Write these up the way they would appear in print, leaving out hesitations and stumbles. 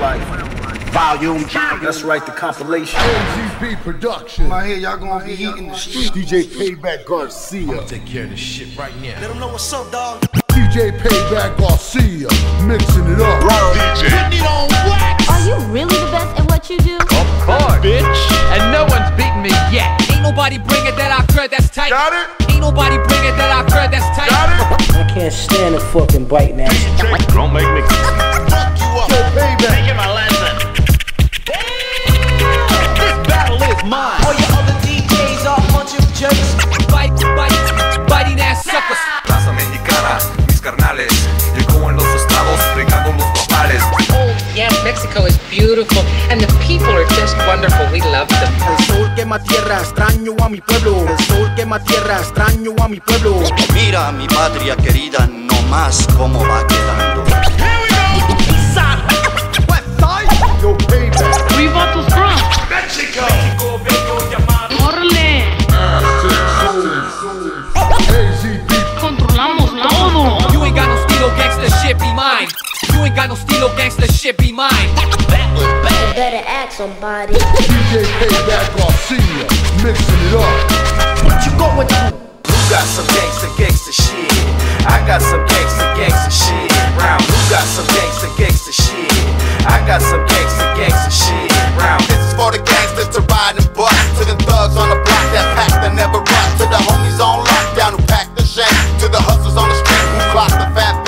Wildlife. Volume G. That's right, the compilation. OZB Production. I'm out here, y'all gonna be eating the street. DJ Payback Garcia. I'm gonna take care of this shit right now. Let them know what's up, dog. DJ Payback Garcia, mixing it up. Bro, DJ. Putting it on wax. Are you really the best at what you do? Of course, bitch. And no one's beating me yet. Ain't nobody bring it that I could, that's tight. Got it? Ain't nobody bring it that I could, that's tight. Got it? I can't stand a fucking bite now. DJ, don't make me fuck you up. Yo, Payback. Taking my lesson. Damn. This battle is mine. All your other DJs are a bunch of jerks. Biting ass suckers. Plaza Mexicana, mis carnales. Llegó en los estados, regando los papales. Oh, yeah, Mexico is beautiful. And the people are just wonderful. We love them. El sol quema tierra, extraño a mi pueblo. El sol quema tierra, extraño a mi pueblo. Mira mi patria querida, no más como va quedando. Here we go! Pizza! West side! Yo, baby! We want to from Mexico! Mexico, bello, llamado. Orle! AZB! Controlamos la ONU! You ain't got no estilo, gangsta shit be mine! You ain't got no estilo, gangsta shit be mine! Better ask somebody. DJ Payback Garcia, mixing it up. What you going to? You got some gangsta shit. I got some gangsta shit. Round. You got some gangsta shit. I got some gangsta shit. Round. This is for the gangsters to ride and bust. To the thugs on the block that pack that never run. To the homies on lockdown who pack the shank. To the hustlers on the street who clock the fat back.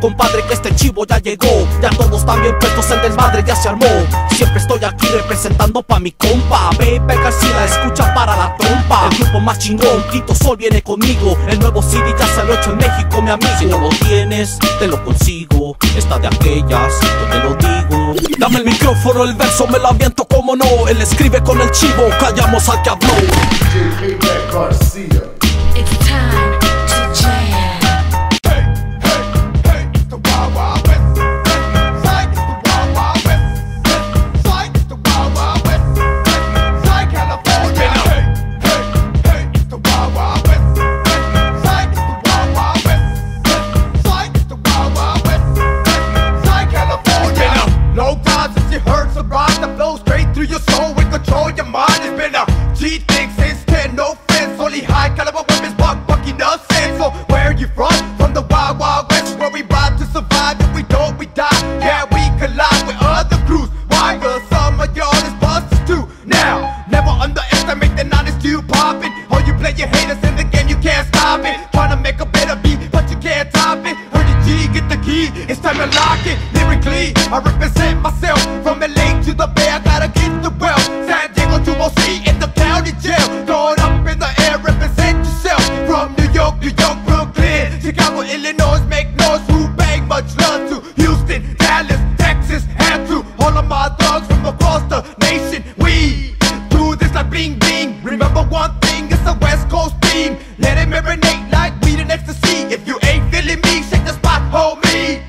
Compadre, que este chivo ya llegó. Ya todos están bien puestos, el desmadre ya se armó. Siempre estoy aquí representando pa' mi compa Baby García, escucha para la trompa. El grupo más chingón, Quinto Sol viene conmigo. El nuevo CD ya salió hecho en México, mi amigo. Si no lo tienes, te lo consigo. Esta de aquellas, yo te lo digo. Dame el micrófono, el verso me lo aviento como no. Él escribe con el chivo, callamos al que habló. DJ Baby García. It's time to jam. I represent myself from LA to the Bay, I gotta get the wealth. San Diego to OC in the county jail. Throw it up in the air, represent yourself. From New York, New York, Brooklyn, Chicago, Illinois, make noise. Who bang, much love to Houston, Dallas, Texas, and to all of my dogs from across the nation. We do this like bling bling. Remember one thing, it's a West Coast theme. Let it marinate like weed and ecstasy. If you ain't feeling me, shake the spot, hold me.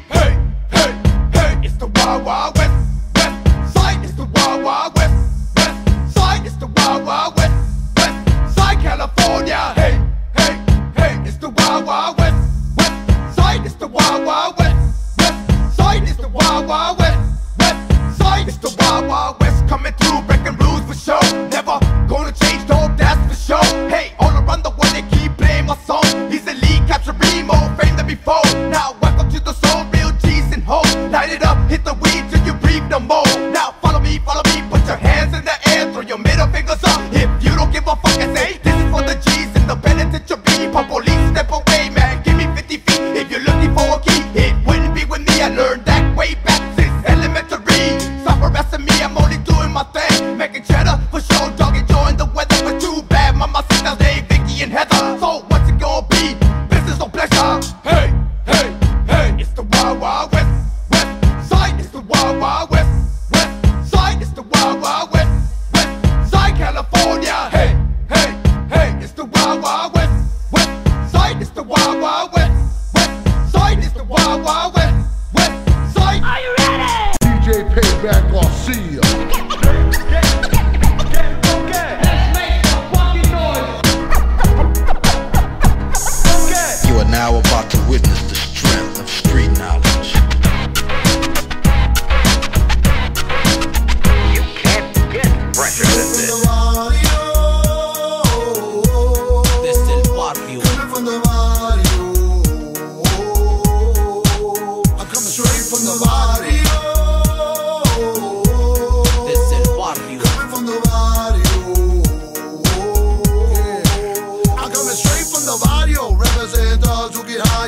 Witness the strength of street knowledge.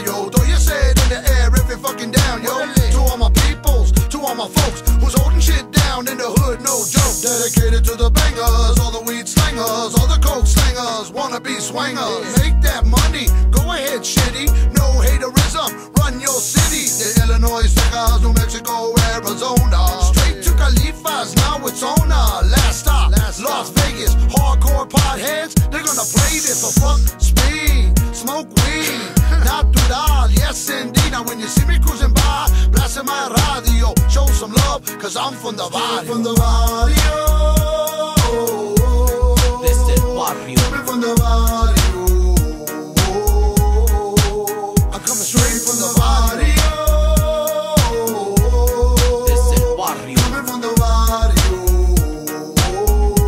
die, yo. Throw your shit in the air, rip it fucking down, yo. To all my peoples, to all my folks who's holding shit down in the hood, no joke. Dedicated to the bangers, all the weed slingers, all the coke slingers, wannabe swangers. Make that money, go ahead, shitty. No haterism, run your city. The Illinois suckers, New Mexico, Arizona. Straight to Califas, now it's on a last stop, Las Vegas. Hardcore potheads, they're gonna play this for fuck speed. Smoke weed, natural, yes indeed. Now when you see me cruising by, blasting my radio, show some love, cause I'm from the barrio. From the barrio. This is barrio. Coming from the barrio. I'm coming straight from the barrio. This is barrio. Coming from the barrio.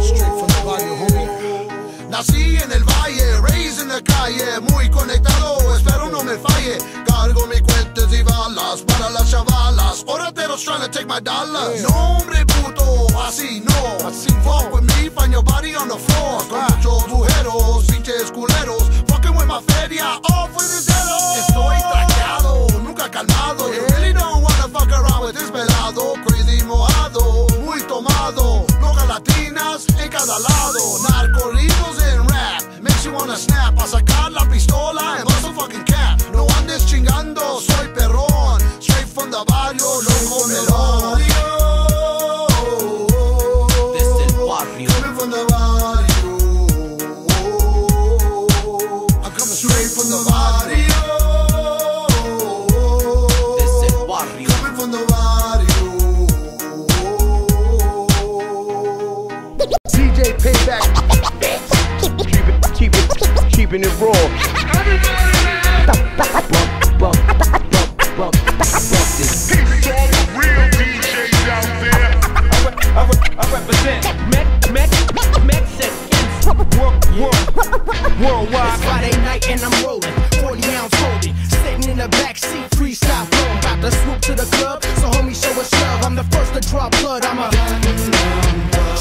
Straight from the barrio, homie. Nací en el valle, raised in the calle, muy conectado, espero no me falle. Cargo mi cuentes y balas para las chavalas. Orateros trying to take my dollars. Yeah. No, hombre, puto, así no. Así fuck with me, find your body on the floor. Con muchos bujeros, pinches culeros. Fucking with my feria, all for the zero. Estoy traqueado, nunca calmado. Yeah. You really don't wanna fuck around with this pelado. Crazy mojado, muy tomado. Locas latinas en cada lado. Narcolitos en rap. You wanna snap, a sacar la pistola and bust a fucking cap. No andes chingando, soy perrón. Straight from the barrio, loco melón. This is barrio. Coming from the barrio. I'm coming straight from the barrio. This is barrio. Coming from the barrio. DJ Payback. Keeping it raw. I represent Mexicans worldwide. It's Friday night and I'm rolling. 40 ounce holding, sitting in the backseat, freestyle flow. About to swoop to the club, so homie show us love. I'm the first to draw blood. I'm a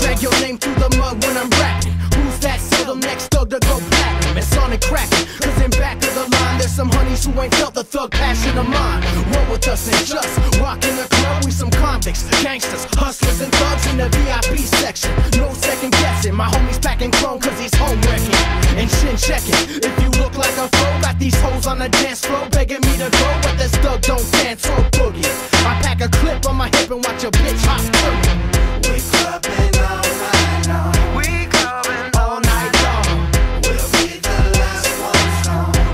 drag your name through the mud when I'm rapping. Who's that? Sell them next door to go back. It's on and cracking, cause in back of the line there's some honeys who ain't felt the thug passion of mine. Roll with us and just rock in the club. We some convicts, gangsters, hustlers and thugs in the VIP section. No second guessing, my homie's packing chrome cause he's home wrecking and chin checking. If you look like a foe, got these hoes on the dance floor begging me to go, but this thug don't dance or boogie. I pack a clip on my hip and watch a bitch hop through. We clubbing all night long. We clubbing all night long.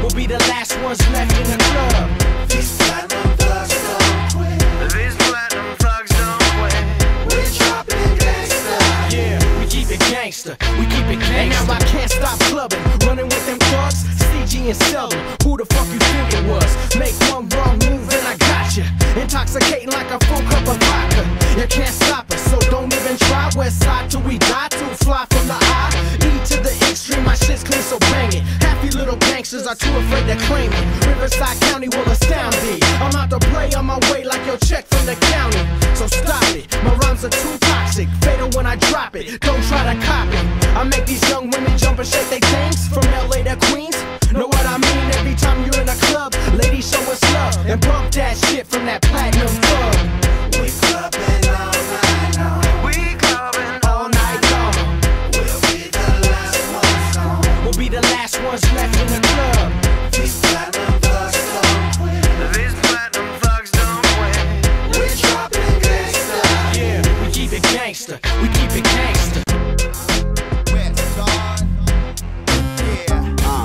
We'll be the last ones left in the club. These platinum thugs don't quit. These platinum thugs don't quit. We're dropping gangsta. Yeah, we keep it gangsta. We keep it gangsta. And now I can't stop clubbing. Running with them thugs, CG and Seldon. Who the fuck you think it was? Make one wrong move and I got you. Intoxicating like a full cup of vodka. You can't stop us, so don't even try. West side till we die, too fly from the eye. E to the extreme, my shit's clean, so bang it. Little gangsters are too afraid to claim it. Riverside County will astound thee. I'm out to play on my way like your check from the county. So stop it, my rhymes are too toxic. Fatal when I drop it, don't try to copy. I make these young women jump and shake their things. From LA to Queens, know what I mean? Every time you're in a club, ladies show us love. And bump that shit from that platinum club. We clubbing all night long. We clubbing all night long. We'll be the last ones gone. We'll be the last one's left in the club. These platinum thugs don't quit. These platinum thugs don't quit. We're dropping gangsta. Yeah, we keep it gangsta. We keep it gangsta. West on. Yeah.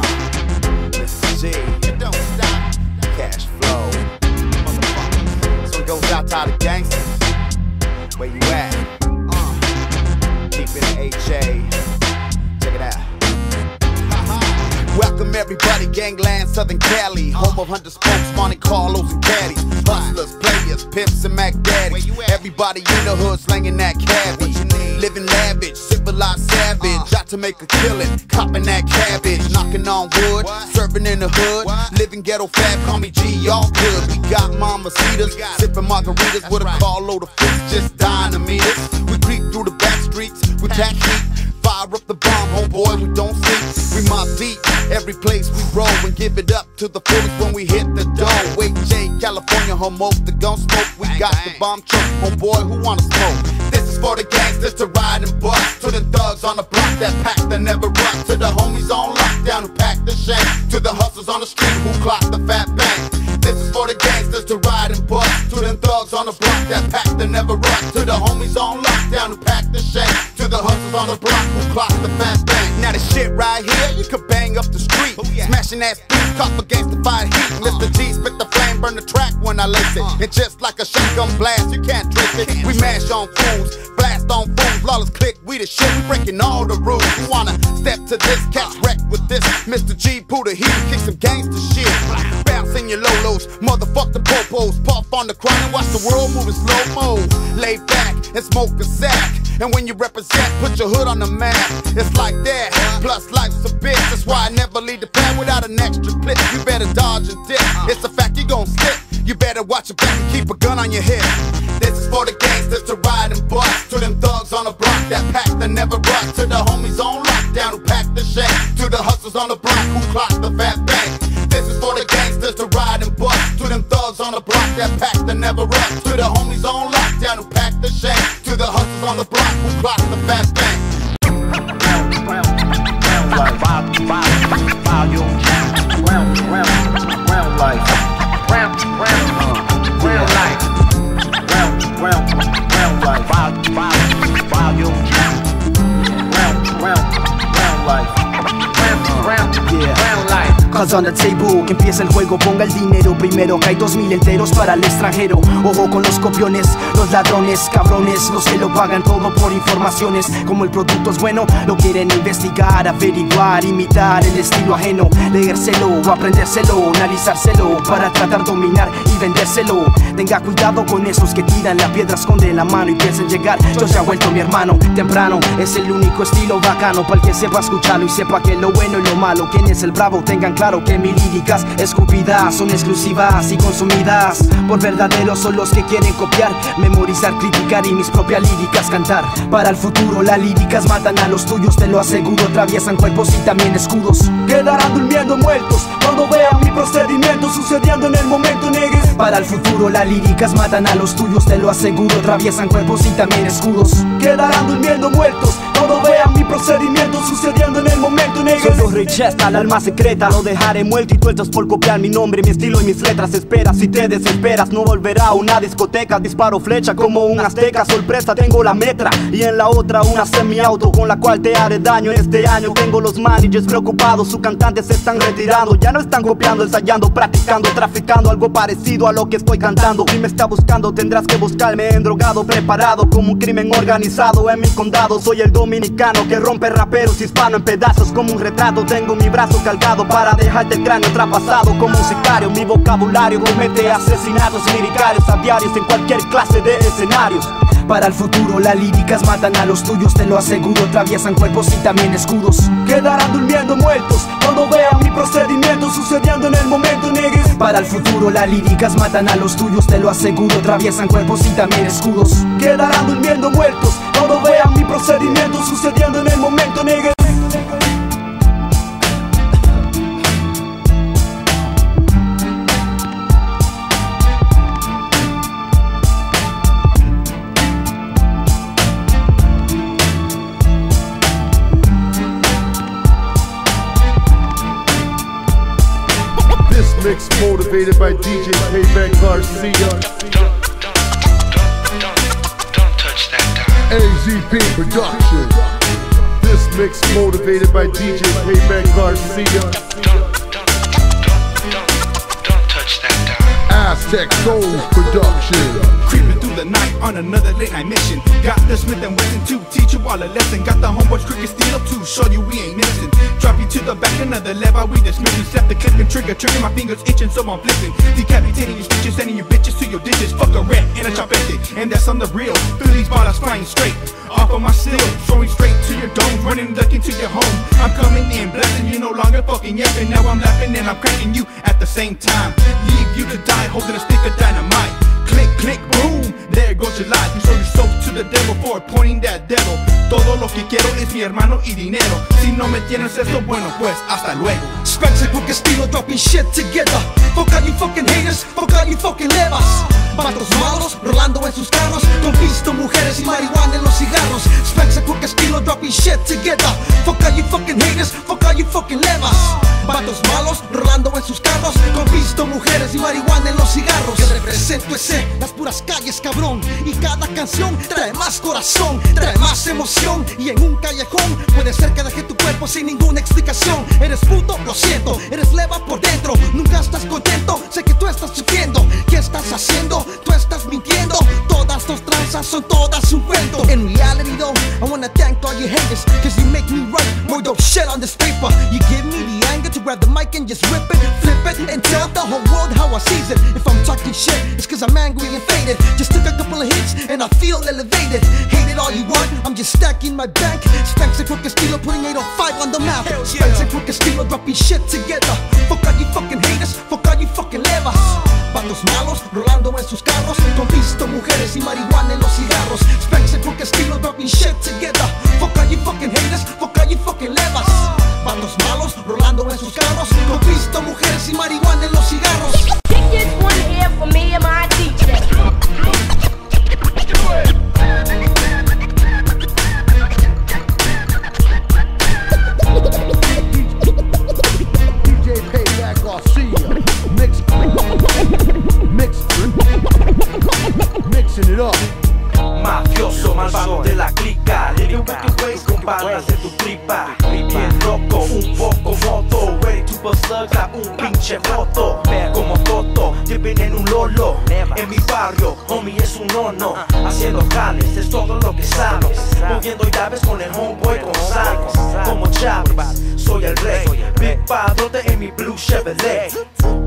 Mr. G. It don't stop. Cash flow. Motherfucker. So it goes out to all the gangsters. Where you at? Keep it HA. Check it out. Welcome everybody, gangland, Southern Cali. Home of Hunter Spokes, Monte Carlos and Caddies. Hustlers, players, pimps and Mac Daddies. Everybody in the hood slanging that cabbage. Living lavish, civilized savage. Got to make a killing, copping that cabbage. Knocking on wood, serving in the hood. Living ghetto fab, call me G, y'all good. We got mama cedars, sipping margaritas with a carload of fish, just dying to meet us. We creep through the back streets, we tack heat. fire up the bomb, homeboy, we don't sleep. We mob deep, every place we roll, and give it up to the fullest when we hit the dough. H.A. California, homo, the gun smoke, we got the bomb choke, homeboy, who wanna smoke? This is for the gangsters to ride and bust, to the thugs on the block that pack that never run, to the homies on lockdown who pack the shank, to the hustlers on the street who clock the fat bank. This is for the gangsters to ride and bust, to them thugs on the block that pack that never run, to the homies on lockdown who pack the shank, to the hustlers on the block who clock the fat bank. Now this shit right here, you can bang up the street, smashing ass beats, caught for gangstified heat. Mr. G spit the flame, burn the track when I lace it, and just like a shotgun blast, you can't trick it. We mash on fools, blast on fools, lawless click, we the shit, we breaking all the rules. You wanna step to this, catch wrecked with this, Mr. G pull the heat, kick some gangster shit, bounce in your lolos, motherfuck the popos, puff on the crown and watch the world move in slow-mo. Lay back and smoke a sack, and when you represent, put your hood on the map. It's like that, plus life's a bitch. That's why I never leave the pad without an extra clip. You better dodge and dip, it's a fact you gon' slip. You better watch your back and keep a gun on your hip. This is for the gangsters to ride and bust, to them thugs on the block that pack that never rust, to the homies on lockdown who pack the shit, to the hustlers on the block who clock the fat bank. This is for the gangsters to ride and bust, to them thugs on the block that pack that never rust, to the homies on lockdown who pack the shank, to the hustlers on the block who clock the fast bank. Round life, volume, round life, real life, round life, volume, round life, round life. Cards on the table, que empieza el juego, ponga el dinero primero, que hay 2000 enteros para el extranjero. Ojo con los copiones, los ladrones, cabrones, los que lo pagan todo por informaciones. Como el producto es bueno, lo quieren investigar, averiguar, imitar el estilo ajeno, leérselo, aprendérselo, analizárselo, para tratar de dominar y vendérselo. Tenga cuidado con esos que tiran la piedra, esconden la mano y piensen llegar. Yo se ha vuelto mi hermano, temprano, es el único estilo bacano, para el que sepa escucharlo y sepa que lo bueno y lo malo, quién es el bravo, tengan claro que mis líricas escupidas son exclusivas y consumidas por verdaderos, son los que quieren copiar, memorizar, criticar y mis propias líricas cantar. Para el futuro las líricas matan a los tuyos, te lo aseguro, atraviesan cuerpos y también escudos. Quedarán durmiendo muertos cuando vean mi procedimiento sucediendo en el momento, negues. Para el futuro las líricas matan a los tuyos, te lo aseguro, atraviesan cuerpos y también escudos. Quedarán durmiendo muertos cuando vean mi procedimiento sucediendo en el momento, negues. Soy los Richesta, el alma secreta, lo dejaré muerto y tuertos por copiar mi nombre, mi estilo y mis letras. Espera, si te desesperas, no volverá a una discoteca. Disparo flecha como un azteca, sorpresa, tengo la metra y en la otra una semi-auto con la cual te haré daño. Este año tengo los managers preocupados, sus cantantes se están retirando, ya no están copiando, ensayando, practicando, traficando algo parecido a lo que estoy cantando. Si me está buscando tendrás que buscarme en drogado, preparado como un crimen organizado en mi condado. Soy el dominicano que rompe raperos hispano en pedazos como un retrato. Tengo mi brazo cargado para dejarte el cráneo traspasado como un sicario. Mi vocabulario comete asesinatos liricarios a diarios en cualquier clase de escenarios. Para el futuro las líricas matan a los tuyos, te lo aseguro, atraviesan cuerpos y también escudos. Quedarán durmiendo muertos cuando vean mi procedimiento sucediendo en el momento, negues. Para el futuro las líricas matan a los tuyos, te lo aseguro, atraviesan cuerpos y también escudos. Quedarán durmiendo muertos cuando vean mi procedimiento sucediendo en el momento, negues. Mix motivated by DJ Payback Garcia. Don't touch that down. OZB Production. This mix motivated by DJ Payback Garcia. Don't touch that down. Aztec Souls Production. Creeping through the night on another late night mission. Got the Smith and Wesson to teach you all a lesson. Got the homeboys cricket steal up to show you we ain't missing. Drop you to the back, another level we dismiss you. Slap the clip and trigger, my fingers itching so I'm flipping. Decapitating your stitches, sending your bitches to your ditches. Fuck a rat and a chopette, and that's on the real. Through these bottles flying straight off of my steel, throwing straight to your dome, running duck into your home. I'm coming in, blessing you, no longer fucking yapping. Now I'm laughing and I'm cracking you at the same time. Leave you to die, holding a stick of dynamite. click, click, boom, there goes your life. You sold yourself to the devil for pointing that devil. Todo lo que quiero es mi hermano y dinero. Si no me tienes esto, bueno pues, hasta luego. Scratching with estilo, dropping shit together. Fuck all you fucking haters, fuck all you fucking levas. Vatos malos, rolando en sus carros, con pisto, mujeres y marihuana en los cigarros. Specs a quick estilo, dropping shit together. Fuck all you fucking haters, fuck all you fucking levas. Vatos malos, rolando en sus carros, con pisto, mujeres y marihuana en los cigarros. Yo represento ese, las puras calles, cabrón. Y cada canción trae más corazón, trae más emoción. Y en un callejón, puede ser que deje tu cuerpo sin ninguna explicación. Eres puto, lo siento, eres leva por dentro. Nunca estás contento, sé que tú estás sufriendo. ¿Qué estás haciendo? Tú estás mintiendo. Todas las tranzas son todas un cuento. In reality though, I wanna thank all your haters, cause you make me write more dope shit on this paper. You give me the anger to grab the mic and just rip it, flip it, and tell the whole world how I sees it. If I'm talking shit, it's cause I'm angry and faded. Just took a couple of hits and I feel elevated. Hate it all you want, I'm just stacking my bank. Spanks and Quick Estilo putting 805 on the map. Spanks and Quick Estilo dropping shit together. Fuck all you fucking haters, fuck all you fucking levas. Vatos malos, rolando en sus carros, con pisto, mujeres y marihuana en los cigarros. Spanks and Quick Estilo dropping shit together. Fuck all you fucking haters, fuck all you fucking levas. Vatos malos, rolando en sus carros, con pisto, mujeres y marihuana en los cigarros. Take this one here for me and my DJ. Mixing it up. Mafioso, malvado de la clica. Living wicked ways con balas de tu tripa. Bien loco, un poco moto. Ready to bust slugs a un pinche moto. Como Toto, lleven en un lolo. En mi barrio, homie es un nono. Haciendo jales, es todo lo que sabes. Moviendo llaves con el homeboy González. Como Chávez, soy el rey. Big padrote en mi blue Chevrolet.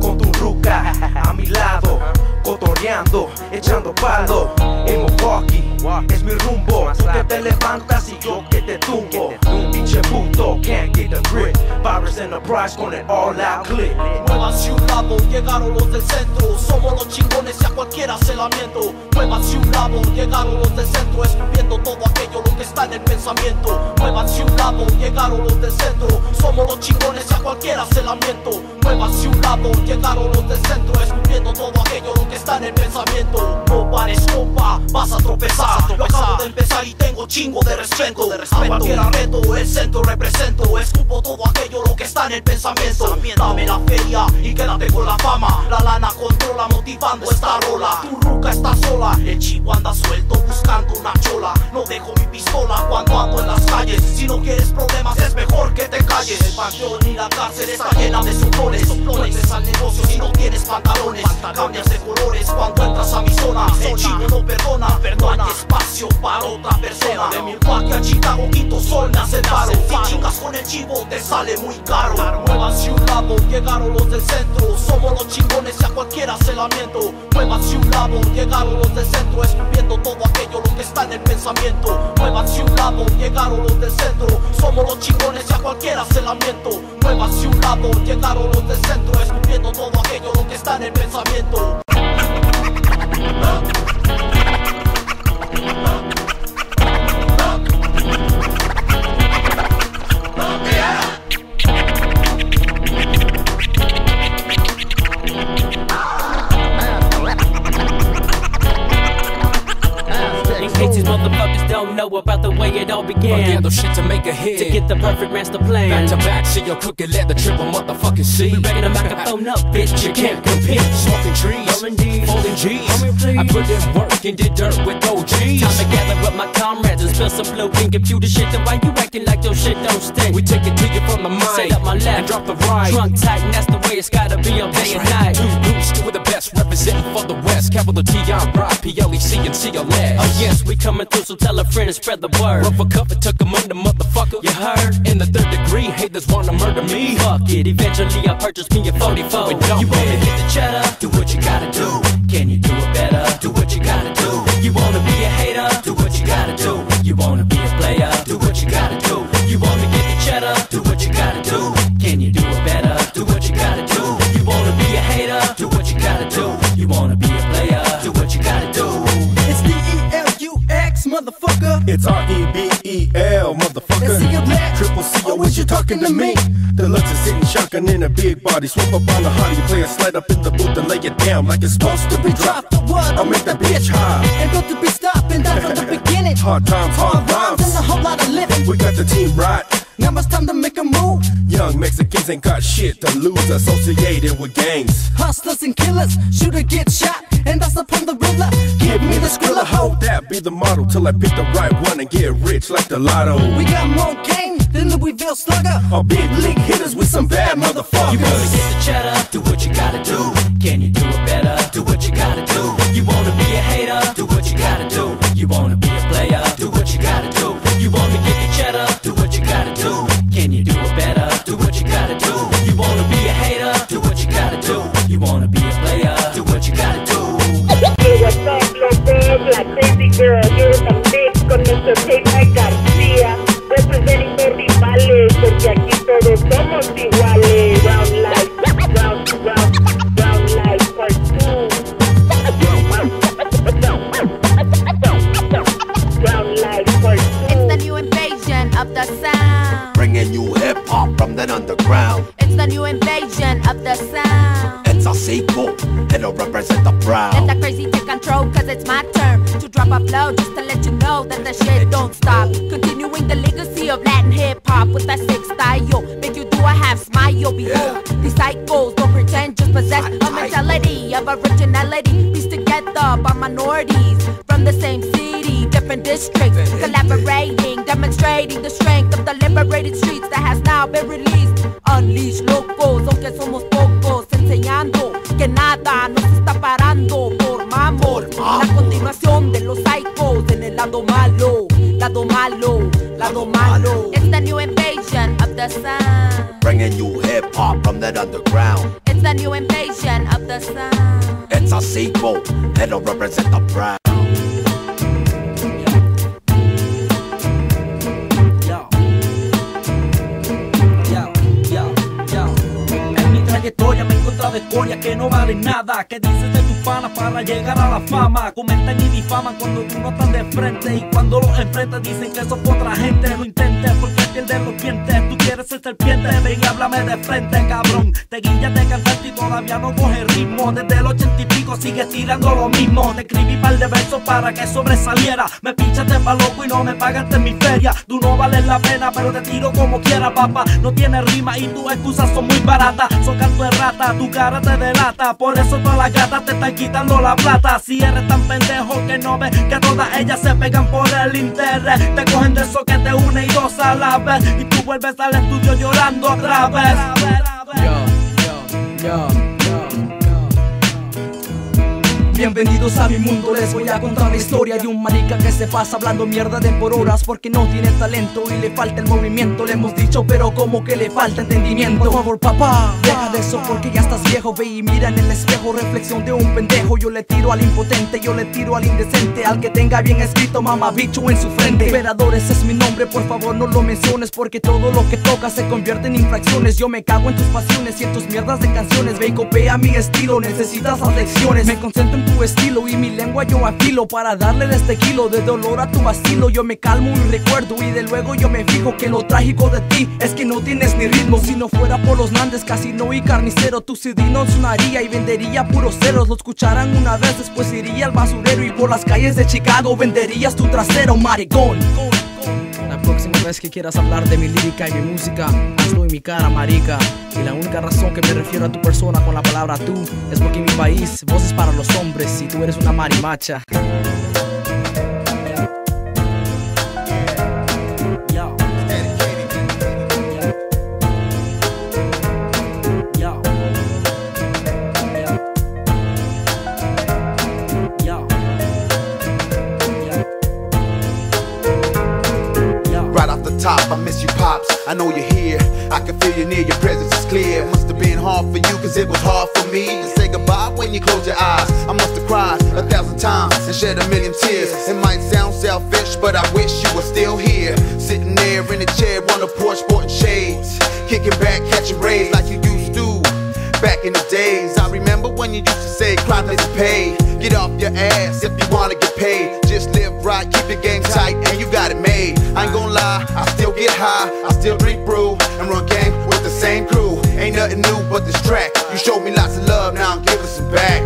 Con tu ruca a mi lado, cotoreando, echando palo. En Milwaukee es mi rumbo. Tú que te levantas y yo que te tumbo. Un pinche puto, can't get a grip. Pirates Enterprise con el all out clip. Nueva ciudad, llegaron los del centro. Somos los chingones y a cualquiera se la miento. Nueva ciudad, llegaron los del centro, escupiendo todo aquello lo que está en el pensamiento. Nueva ciudad, llegaron los del centro. Somos los chingones y a cualquiera se la miento. Nueva ciudad, llegaron los del centro, escupiendo todo aquello lo que está en el pensamiento. No pares, compa, vas a tropezar. Yo acabo de empezar y tengo chingo de respeto. A cualquiera reto, el centro represento. Escupo todo aquello lo que está en el pensamiento. Dame la feria y quédate con la fama. La lana controla motivando esta rola. Tu ruca está sola, el chico anda suelto buscando una chola. No dejo mi pistola cuando ando en las calles. Si no quieres problemas es mejor que te calles. El panteón y la cárcel está llena de soplones. Soplones al negocio si no tienes pantalones. Cambias de colores cuando entras a mi zona. El chino no perdona, no hay espacio para otra persona. De Milwaukee a Chicago, Quinto Sol me hace paro. Si chingas con el chivo te sale muy caro. Nueva ciudad, llegaron los del centro. Somos los chingones y a cualquiera se la miento. Nueva ciudad, llegaron los del centro, escupiendo todo aquello lo que está en el pensamiento. Nueva ciudad, llegaron los del centro. Somos los chingones y a cualquiera se la miento. Nueva ciudad, llegaron los del centro, escupiendo todo aquello lo que está en el pensamiento. Don't know about the way it all began. Forget shit to make a hit, to get the perfect master plan. Back to back, see your crooked leather triple motherfucking C. We ready to microphone up, bitch, you can't compete. Smoking trees, rolling D's, folding G's. I put in work and did dirt with OGs. Time to gather up my comrades and spill some blue and computer shit. Then why you acting like your shit don't stink? We take it to you from the mind, set up my left and drop the right. Drunk tight and that's the way it's gotta be on day and night. Two boots, two of the best, representing for the West. Capital T, I'm Rob, P-L-E-C and C-O-S. Oh yes, we coming through, so tell a friend and spread the word. Rough a cup and took a under, motherfucker. You heard? In the third degree, haters wanna murder me. Fuck it, eventually I purchased me a 44. You wanna hit the cheddar? Do what you gotta do. Can you do it better? Do what you gotta do. You wanna be a hater? Do what you gotta do. You wanna be a player? Do what you gotta do. You wanna get the cheddar? Do what you gotta do. Can you do it better? Do what you gotta do. You wanna be a hater? Do what you gotta do. You wanna be a player? Do what you It's R-E-B-E-L, motherfucker. Triple C, oh, is you talking to me? Deluxe is sitting shotgun in a big body. Swoop up on the hottie, play a slide up in the booth and lay it down like it's supposed to be dropped. I'll make that bitch high. And don't to be stopping that from the beginning. Hard times, hard rhymes, and a whole lot of living. We got the team right. Now it's time to make a move. Young Mexicans ain't got shit to lose. Associated with gangs, hustlers and killers. Shooter get shot, and that's upon the ruler. Give me the skrilla, ho. That be the model till I pick the right one and get rich like the lotto. We got more game than Louisville slugger, or big league hitters with some bad motherfuckers. You wanna get the cheddar? Do what you gotta do. Can you do it better? Do what you gotta do. You wanna be a hater? Do what you gotta do. You wanna be a player? Do what you gotta do. You wanna get the cheddar? Do what you gotta do. Can you do it better? Do what you gotta do. You wanna be a hater? Do what you gotta do. You wanna be a player? Do what you gotta do. Hey, what's up, Lopez? La crazy girl here from Big con Mr. Payback Garcia, representing for rivales, porque aquí todos somos iguales. Round life, round life part 2. Round life part 2. It's the new invasion of the sound, bringing you hip hop from the underground. It's the new invasion of the sound. It's a sequel, it'll represent the proud. Let the crazy take control, cause it's my turn to drop a blow, just to let you know that the shit don't stop. Continuing the legacy of Latin hip-hop with that sick style, make you do a half smile. Behold, these cycles don't pretend, just possess a mentality of originality. Pieced together by minorities from the same city, different districts, collaborating, demonstrating the strength of the liberated streets that has now been released. Unleash locos, aunque somos pocos, enseñando que nada nos está parando. Formamos la continuación de los psychos en el lado malo, lado malo, lado malo. It's the new invasion of the sound, bringing you hip hop from that underground. It's the new invasion of the sound. It's a sequel, it'll represent the pride. Me he encontrado escoria que no vale nada. ¿Qué dices de tus panas para llegar a la fama? Comentan y difaman cuando tú no estás de frente, y cuando los enfrentas dicen que sos otra gente. No intentes porque pierdes los dientes. Tú quieres ser serpiente, ven y háblame de frente, cabrón. Te guillas de cantante y todavía no coges ritmo. Desde el 80 y pico sigues tirando lo mismo. Te escribí par de versos para que sobresaliera. Me pinchaste pa' loco y no me pagaste en mi feria. Tú no vales la pena pero te tiro como quiera, papá. No tienes rima y tus excusas son muy baratas. Son canto de rata, tu cara te delata. Por eso todas las gatas te están quitando la plata. Si eres tan pendejo que no ves que todas ellas se pegan por el interés. Te cogen de eso que te une y dos a la vez, y tú vuelves al estudio llorando otra vez. Bienvenidos a mi mundo, les voy a contar la historia de un marica que se pasa hablando mierda de por horas porque no tiene talento y le falta el movimiento. Le hemos dicho pero como que le falta entendimiento. Por favor papá, deja de eso porque ya estás viejo. Ve y mira en el espejo, reflexión de un pendejo. Yo le tiro al impotente, yo le tiro al indecente, al que tenga bien escrito mamabicho en su frente. Emperadores es mi nombre, por favor no lo menciones, porque todo lo que tocas se convierte en infracciones. Yo me cago en tus pasiones y en tus mierdas de canciones. Ve y copia mi estilo, necesitas afecciones. Me concentro en tu estilo y mi lengua yo afilo para darle de este kilo de dolor a tu vacilo. Yo me calmo y recuerdo y de luego yo me fijo que lo trágico de ti es que no tienes ni ritmo. Si no fuera por los Nandes, Casino y Carnicero, tu CD no sonaría y vendería puros ceros. Lo escucharan una vez, después iría al basurero y por las calles de Chicago venderías tu trasero, maricón. La próxima vez que quieras hablar de mi lírica y mi música, hazlo en mi cara, marica. Y la única razón que me refiero a tu persona con la palabra tú es porque en mi país voz es para los hombres y tú eres una marimacha. Top, I miss you pops, I know you're here, I can feel you near, your presence is clear. It must have been hard for you cause it was hard for me to say goodbye when you close your eyes. I must have cried 1,000 times and shed 1,000,000 tears. It might sound selfish but I wish you were still here, sitting there in a chair on the porch sporting shades, kicking back catching rays like you used to back in the days. I remember when you used to say climb, let's pay, get off your ass if you wanna get paid, just live rock, keep your game tight, and you got it made. I ain't gon' lie, I still get high, I still drink brew, and run game with the same crew. Ain't nothing new but this track. You showed me lots of love, now I'm giving some back.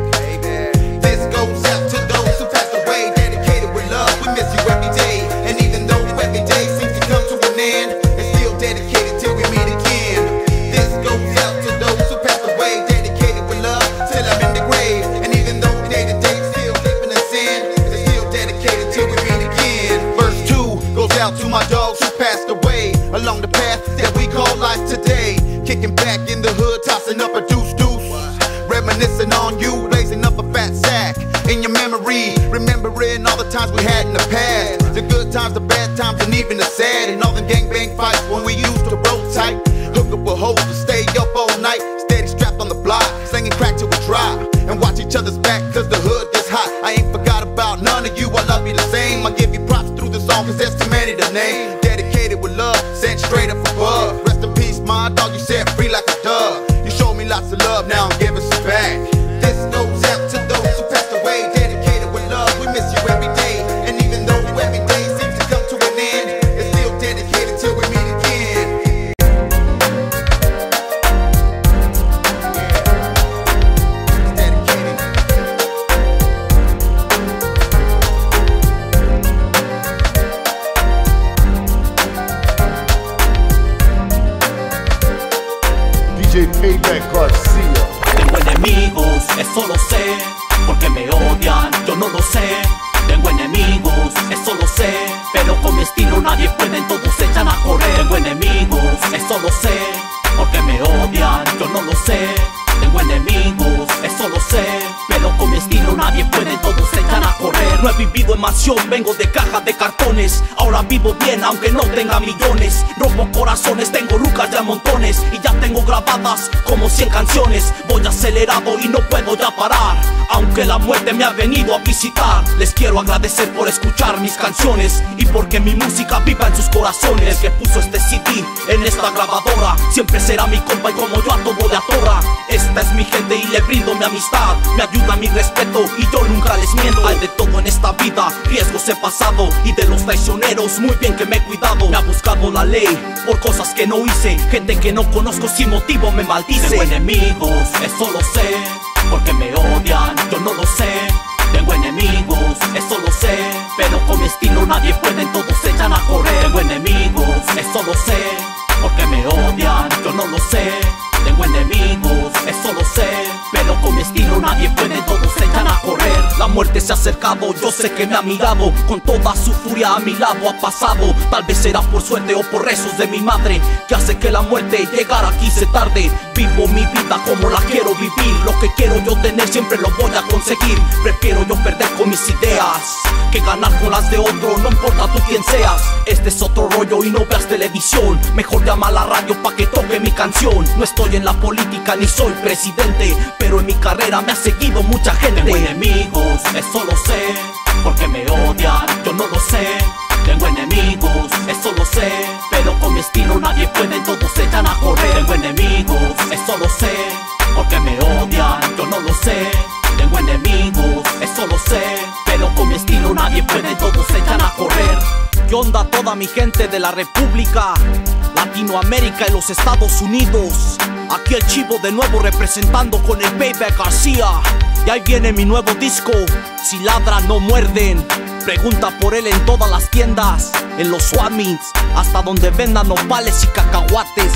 This goes out to those who passed away, dedicated with love, we miss you every day. And even though every day seems to come to an end, it's still dedicated till we meet again. This goes out to those who passed away, dedicated with love, till I'm in the grave. And even though day to day still living in sin, it's still dedicated till we meet again. Verse 2 goes out to my dogs who passed away, along the path that we call life today. Kicking back in the hood, tossing up a deuce-deuce, reminiscing on you, blazing up a fat sack. In your memory, remembering all the times we had in the past, the good times, the bad times, and even the sad. And all them gangbang fights when we used to roll tight, hook up with hoes and stay up all night, steady strapped on the block, slinging crack till we drop, and watch each other's back cause the hood is hot. I ain't forgot about none of you, I love you the same. I give you props through the song cause that's too many to name. Dedicated with love, sent straight up above. Rest in peace, my dog, you set free like a dove. You showed me lots of love, now I'm giving some back. This goes out to those who passed away, dedicated with love, we miss you every day. And even though every day seems to come to an end, it's still dedicated till we meet again. It's dedicated. DJ Payback Garcia. Tengo enemigos, eso lo sé, porque me odian, yo no lo sé. Tengo enemigos, eso lo sé, pero con mi estilo nadie puede, todos se echan a correr. Tengo enemigos, eso lo sé, porque me odian, yo no lo sé. Tengo enemigos, eso lo sé, pero con mi estilo nadie puede, todos se echan a correr. No he vivido en mansión, vengo de cajas de cartones. Ahora vivo bien aunque no tenga millones. Rompo corazones, tengo lucas ya montones, y ya tengo grabadas como 100 canciones. Voy acelerado y no puedo ya parar, aunque la muerte me ha venido a visitar. Les quiero agradecer por escuchar mis canciones y porque mi música viva en sus corazones. El que puso este CD en esta grabadora siempre será mi compa, y como yo a todo le atorra. Esta es mi gente y le brindo mi amistad, me ayuda mi respeto y yo nunca les miento. Hay de todo en esta vida, riesgos he pasado, y de los traicioneros muy bien que me he cuidado. Me ha buscado la ley por cosas que no hice, gente que no conozco sin motivo me maldice. Tengo enemigos, eso lo sé, porque me odian, yo no lo sé. Tengo enemigos, eso lo sé, pero con mi estilo nadie puede, todos se echan a correr. Tengo enemigos, eso lo sé, porque me odian, yo no lo sé. Tengo enemigos, eso lo sé, pero con mi estilo nadie puede, todos se echan a correr. La muerte se ha acercado, yo sé que me ha mirado, con toda su furia a mi lado ha pasado. Tal vez será por suerte o por rezos de mi madre, que hace que la muerte llegara aquí se tarde. Vivo mi vida como la quiero vivir, lo que quiero yo tener siempre lo voy a conseguir. Prefiero yo perder con mis ideas que ganar con las de otro, no importa tú quién seas. Este es otro rollo y no veas televisión, mejor llama a la radio pa' que toque mi canción. No estoy en la política ni soy presidente, pero en mi carrera me ha seguido mucha gente. Tengo enemigos, eso lo sé, porque me odian, yo no lo sé. Tengo enemigos, eso lo sé, pero con mi estilo nadie puede, todos se echan a correr. Tengo enemigos, eso lo sé, porque me odian, yo no lo sé. Tengo enemigos, eso lo sé, pero con mi estilo nadie puede, todos se echan a correr. ¿Qué onda toda mi gente de la República, Latinoamérica y los Estados Unidos? Aquí el Chivo de nuevo representando con el Payback García. Y ahí viene mi nuevo disco, Si Ladran, No Muerden. Pregunta por él en todas las tiendas, en los swap meets, hasta donde vendan nopales y cacahuates.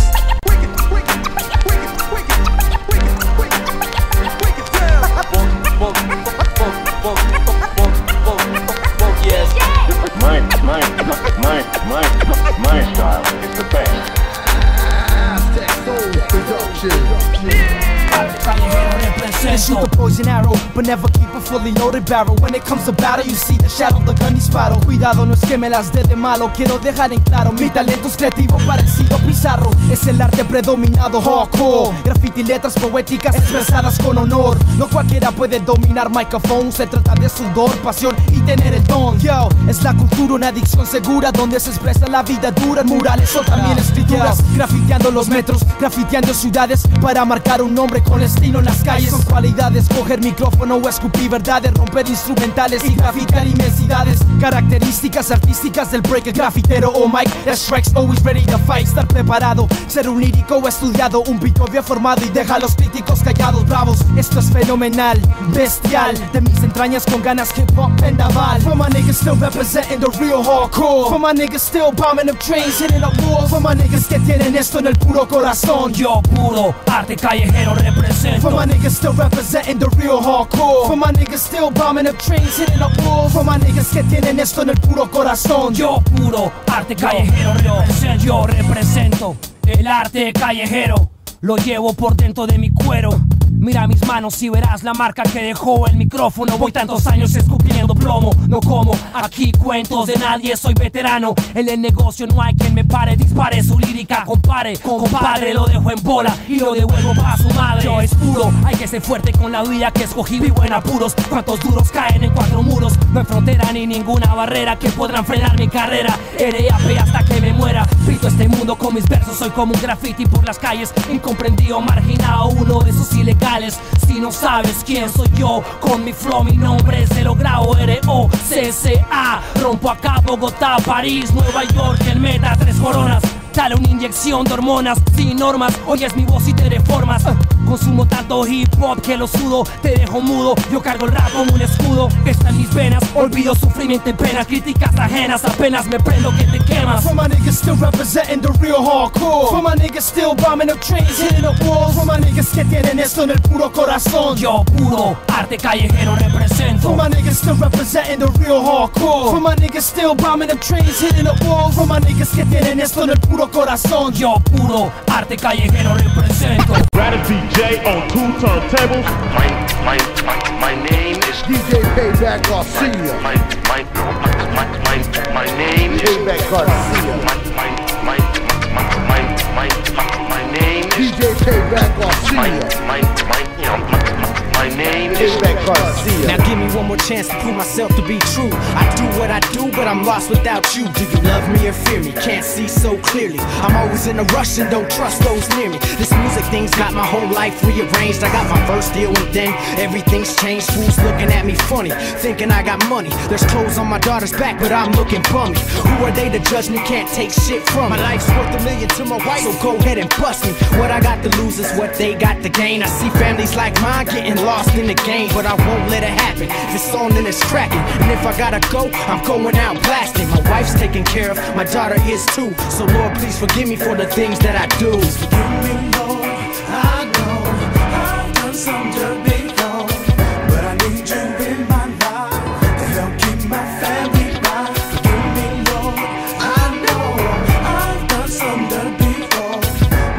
My style is the best. S-Rex Production. Shoot the poison arrow, but never keep a fully loaded barrel. When it comes to battle, you see the shadow, the gun disparo. Cuidado, no es que me las dé de malo. Quiero dejar en claro, mi talento es creativo, parecido pizarro. Es el arte predominado, hardcore. Graffiti, letras poéticas expresadas con honor. No cualquiera puede dominar microphone. Se trata de sudor, pasión y tener el don. Yo, es la cultura, una adicción segura, donde se expresa la vida dura. Murales o también escrituras, grafiteando los metros, grafiteando ciudades, para marcar un nombre con estilo en las calles. Con barbaridades, coger micrófono o escupir verdades, romper instrumentales y grafitar inmensidades. Características artísticas del break, el grafitero o Mike, S-Rex always ready to fight. Estar preparado, ser un lírico estudiado, un pito bien formado y deja a los críticos callados, bravos. Esto es fenomenal, bestial, de mis entrañas con ganas hip hop vendaval. For my niggas still representing the real hardcore, for my niggas still bombing up trains, hitting up walls, for my niggas que tienen esto en el puro corazón. Yo puro arte callejero represento, for my niggas still representing the real hardcore, for my niggas still bombing up trains, hitting up walls, for my niggas que tienen esto en el puro corazón. Yo puro arte callejero represento, yo represento el arte callejero, lo llevo por dentro de mi cuero. Mira mis manos y verás la marca que dejó el micrófono. Voy tantos años escupiendo plomo, no como aquí cuentos de nadie, soy veterano. En el negocio no hay quien me pare, dispare su lírica, compare, compadre, lo dejo en bola y lo devuelvo pa' su madre. Yo es puro, hay que ser fuerte con la vida que escogí, vivo en apuros. Cuantos duros caen en cuatro muros, no hay frontera ni ninguna barrera que podrán frenar mi carrera. R.A.P. hasta que me muera, grito este mundo con mis versos, soy como un graffiti por las calles, incomprendido, marginado, uno de esos ilegales. Si no sabes quién soy yo, con mi flow, mi nombre se lo grabo, R.O.C.C.A. Rompo acá, Bogotá, París, Nueva York, el meta, 3 coronas. Dale una inyección de hormonas sin normas, oyes mi voz y te deformas. Consumo tanto hip hop que lo sudo, te dejo mudo, yo cargo el rap como un escudo. Está en mis venas, olvido sufrimiento y penas, críticas ajenas, apenas me prendo que te quemas. For my niggas still representing the real hardcore, for my niggas still bombing up trains, hitting up walls, for my niggas que tienen esto en el puro corazón. Yo puro arte callejero represento, for my niggas still representing the real hardcore, for my niggas still bombing up trains, hitting up walls, for my niggas que tienen esto en el puro corazón. Yo puro arte callejero represento. Rather DJ on 2 turntables. My name is DJ Payback Garcia. My name is Payback Garcia. My name is DJ Payback Garcia. My name is Payback Garcia. Now give me one more chance to prove myself to be true. I do what I do, but I'm lost without you. Do you love me or fear me? Can't see so clearly. I'm always in a rush and don't trust those near me. This music thing's got my whole life rearranged. I got my first deal and then everything's changed. Fools looking at me funny, thinking I got money. There's clothes on my daughter's back, but I'm looking bummy. Who are they to judge me? Can't take shit from me. My life's worth $1 million to my wife, so go ahead and bust me. What I got to lose is what they got to gain. I see families like mine getting lost in the game, but I won't let it happen. If it's on, then it's cracking. And if I gotta go, I'm going out blasting. My wife's taken care of, my daughter is too. So Lord, please forgive me for the things that I do. Forgive me, Lord, I know I've done some to be wrong, but I need you in my life to help keep my family right. Forgive me, Lord, I know I've done some to be wrong,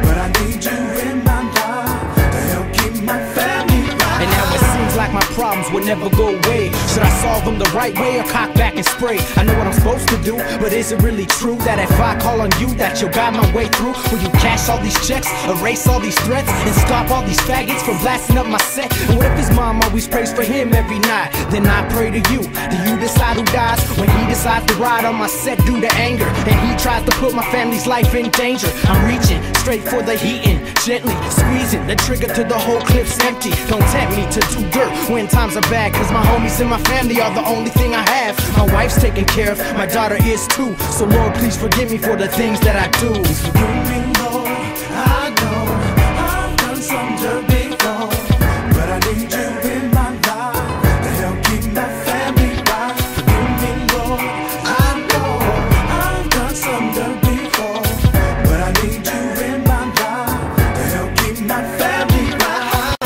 but I need you in my life to help keep my family right. And now it seems like my problems will never go away. Should I solve them the right way or cock back and spray? I know what I'm supposed to do, but is it really true that if I call on you, that you'll guide my way through? Will you cash all these checks, erase all these threats, and stop all these faggots from blasting up my set? And what if his mom always prays for him every night? Then I pray to you. Do you decide who dies when he decides to ride on my set due to anger? And he tries to put my family's life in danger. I'm reaching straight for the heating, gently squeezing the trigger till the whole clip's empty. Don't tempt me to do dirt when times are bad, cause my homies in my family are the only thing I have. My wife's taken care of, my daughter is too. So Lord, please forgive me for the things that I do. Please forgive me, Lord, I know I've done some to be wrong, but I need you in my life to help keep my family right. Forgive me, Lord, I know I've done some to be wrong, but I need you in my life to help keep my family right.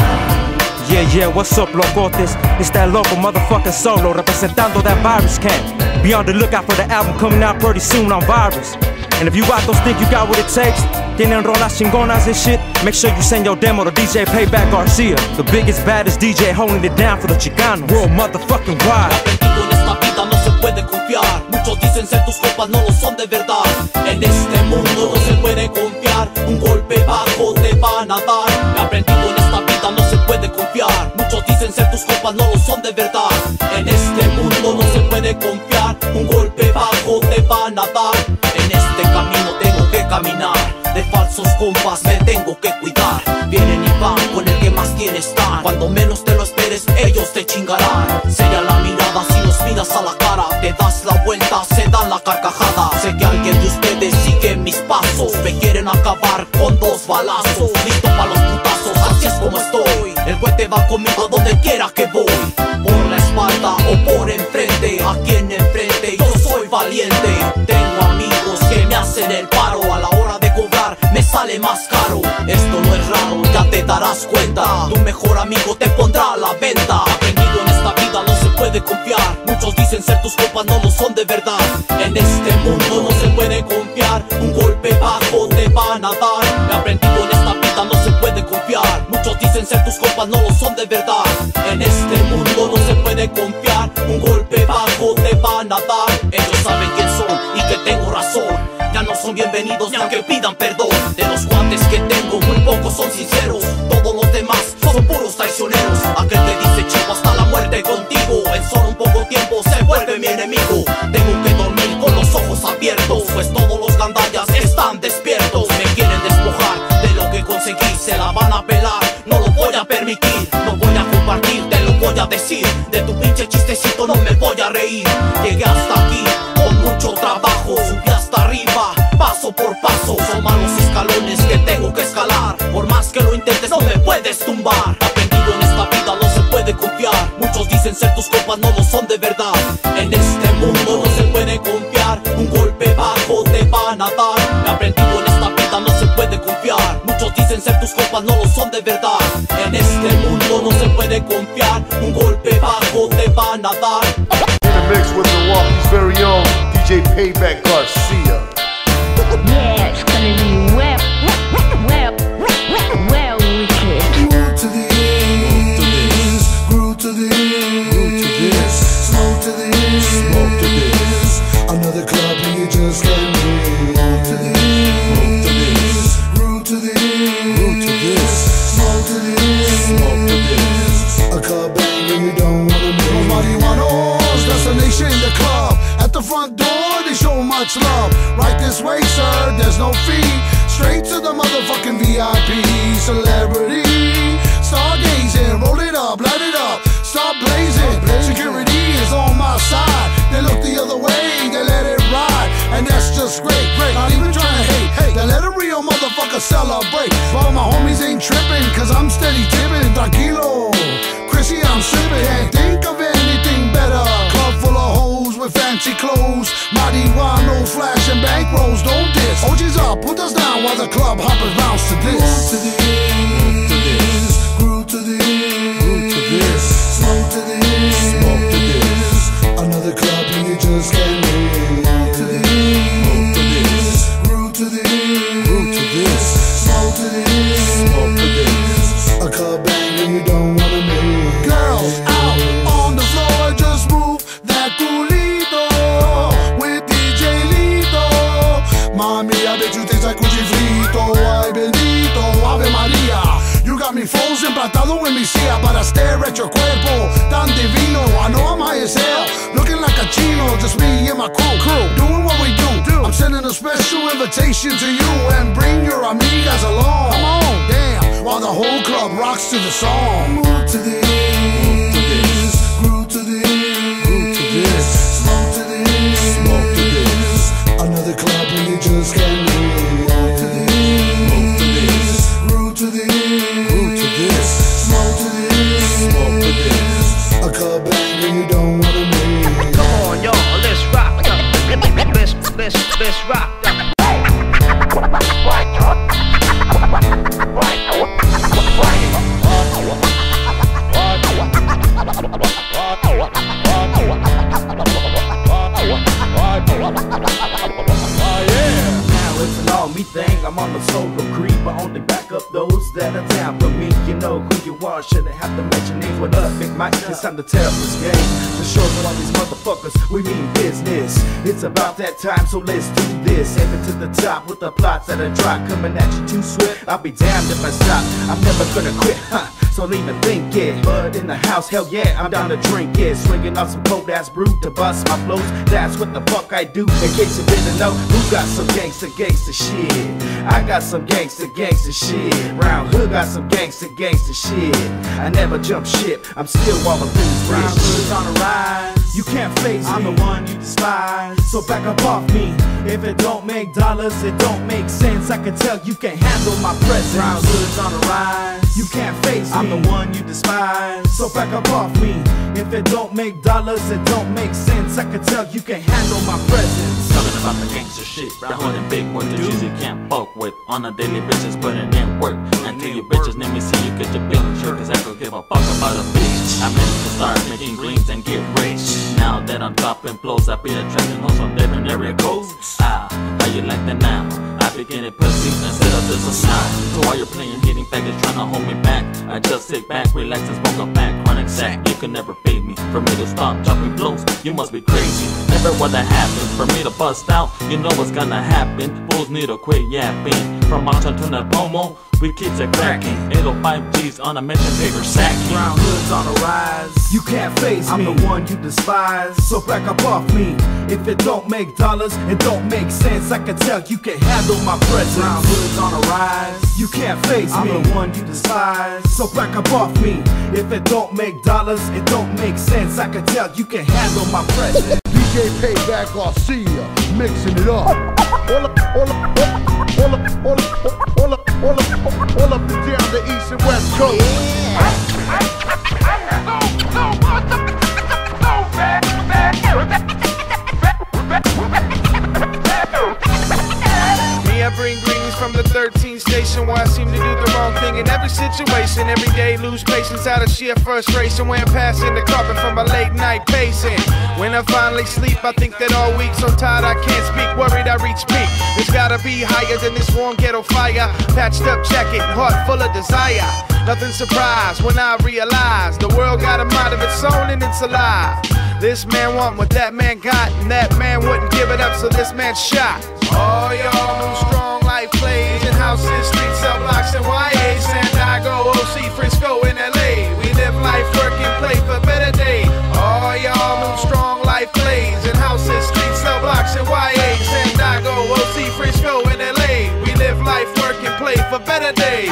Yeah, what's up, locotes? It's that local motherfucking solo representando that Virus Camp. Be on the lookout for the album coming out pretty soon on Virus. And if you out those think you got what it takes, tienen rolas chingonas and shit, make sure you send your demo to DJ Payback Garcia, the biggest, baddest DJ holding it down for the Chicanos, world motherfucking wide. En esta vida no se puede confiar, muchos dicen ser tus copas no lo son de verdad. En este mundo no se puede confiar, un golpe bajo te van a dar. Me aprendido en esta vida no se puede confiar, muchos dicen ser tus copas no lo son de verdad. En este mundo no se puede confiar, un golpe bajo te van a dar. Este camino tengo que caminar, de falsos compas me tengo que cuidar. Vienen y van con el que más tiene. quién están. Cuando menos te lo esperes, ellos te chingarán. Sella la mirada si los miras a la cara. Te das la vuelta, se dan la carcajada. Sé que alguien de ustedes sigue mis pasos. Me quieren acabar con dos balazos. Listo pa' los putazos, así es como estoy. El cohete va conmigo donde quiera que voy. Por la espalda o por enfrente, a quien enfrente yo soy valiente. Tengo amigos que me hacen el paro. A la hora de cobrar me sale más caro. Esto no es raro, ya te darás cuenta. Tu mejor amigo te pondrá a la venta. Aprendido en esta vida, no se puede confiar. Muchos dicen ser tus copas, no lo son de verdad. En este mundo no se puede confiar. Un golpe bajo te van a dar. Aprendido en esta vida, no se puede confiar. Muchos dicen ser tus copas, no lo son de verdad. En este mundo no se puede confiar. Un golpe bajo te van a dar. Ellos saben quién son y que tengo razón. Ya no son bienvenidos ni aunque pidan perdón. De los guantes que tengo, muy pocos son sinceros. Todos los demás son puros traicioneros. Aquel te dice chico hasta la muerte contigo, en solo un poco tiempo se vuelve mi enemigo. Tengo que dormir con los ojos abiertos, pues todos los gandallas están despiertos. Me quieren despojar de lo que conseguí, se la van a pelar, no lo voy a permitir. No voy a compartir, te lo voy a decir. De tu pinche chistecito no me voy a reír. Llegué hasta aquí con mucho trabajo, subí hasta arriba, paso por paso. Son malos escalones que tengo que escalar. Por más que lo intentes no me puedes tumbar. Aprendido en esta vida, no se puede confiar. Muchos dicen ser tus compas, no lo son de verdad. En este mundo no se puede confiar. Un golpe bajo te van a dar. Aprendido en esta vida, no se puede confiar. Muchos dicen ser tus compas, no lo son de verdad. En este mundo no se puede confiar. Un golpe bajo te van a dar. Mix with Milwaukee's very own DJ Payback Garcia. Yeah, it's gonna be well wicked. Grew to this, smoke to this. Another club here just like me. Grew to this, smoke to this. A club banger you don't wanna miss. Nobody wanna. That's the nation in the club. At the front door, they show much love. Right this way, sir, there's no fee. Straight to the motherfucking VIP. Celebrity, stargazing, roll it up, light it up. Stop blazing, security is on my side. They look the other way, they let it ride. And that's just great, not even trying to hate. They let a real motherfucker celebrate. But my homies ain't tripping, cause I'm steady tipping. Tranquilo, Chrissy, I'm sipping. Can't think of anything better. Full of hoes with fancy clothes, marijuana, flash and bankrolls. Don't diss, OG's up, put us down while the club hoppers bounce to this. Grew to this, smoke to this. Another club and you just can't miss. Grew to this, smoke to this. A club bang and you don't wanna miss. Girls out on the floor, just move. With DJ Lito. Mommy, I bet you taste like cuchifrito. Ay, bendito, Ave Maria. You got me frozen, plantado en mi silla. But I stare at your cuerpo, tan divino. I know I'm high as hell, looking like a chino. Just me and my crew, doing what we do. I'm sending a special invitation to you. And bring your amigas along. Come on, damn, while the whole club rocks to the song. Grew to this, smoke to this. Another club and you just can't miss. Grew to this, smoke to this. A club bang and you don't wanna miss. Come on y'all, let's rock. Let's rock. Why? It's time to tell this game to show that all these motherfuckers, we mean business. It's about that time, so let's do this. Aiming to the top with the plots that are dry, coming at you too swift. I'll be damned if I stop. I'm never gonna quit, huh? So leave and think it. Bud in the house, hell yeah, I'm down to drink it. Swinging off some cold ass brew to bust my flows. That's what the fuck I do. In case you didn't know, who got some gangsta gangsta shit? I got some gangsta gangsta shit. Brown Hood got some gangsta gangsta shit. I never jump ship, I'm still all of this. Brown Hood's on the rise, you can't face me. I'm the one you despise, so back up off me. If it don't make dollars, it don't make sense. I can tell you can't handle my presence. Brown Hood's on the rise, you can't face me. I'm the one you despise, so back up off me. If it don't make dollars, it don't make sense. I can tell you can't handle my presence. Talking about the gangster shit, that holding big work, the cheese you can't fuck with. On a daily basis, putting in work. Until you bitches name me, see you get your big shirt. Cause I don't give a fuck about a bitch. I'm meant to start making greens and get rich. Now that I'm dropping blows, I be attracting hoes from different area codes. Ah, how you like that now? I be getting pussy instead of just a sound. So while you're playing, hitting faggots, trying to hold me back, I just sit back, relax and smoke a pack. Chronic sack, you can never pay me. For me to stop dropping blows, you must be crazy. Never wanna happen. For me to bust out, you know what's gonna happen. Fools need to quit yapping. From Mountain to that Pomo, we kids are cracking. 805 G's on a mission, paper sacking. Brown Hood's on the rise, you can't face me. I'm the one you despise, so back up off me. If it don't make dollars, it don't make sense. I can tell you can't handle my presence. Brown Hood's on the rise, you can't face me. I'm the one you despise, so back up off me. If it don't make dollars, it don't make sense. I can tell you can't handle my presence. DJ Payback Garcia, mixing it up. All up and down the east and west coast. Me, I bring greetings from the 13th station where I seem to do the wrong thing in every situation. Every day lose patience out of sheer frustration when passing the carpet from a late night pacing. When I finally sleep, I think that all week, so tired I can't speak, worried I reach peak. It's gotta be higher than this warm ghetto fire. Patched up jacket, heart full of desire. Nothing surprised when I realize the world got a mind of its own and it's alive. This man want what that man got, and that man wouldn't give it up, so this man shot. All y'all know strong life plays in houses, streets, cell blocks, and YA. San Diego, OC, Frisco, and LA. We live life, work, and play for better days. All y'all know strong life plays in houses, streets, cell blocks, and YA. San Diego, OC, Frisco, and LA. We live life, work, and play for better days.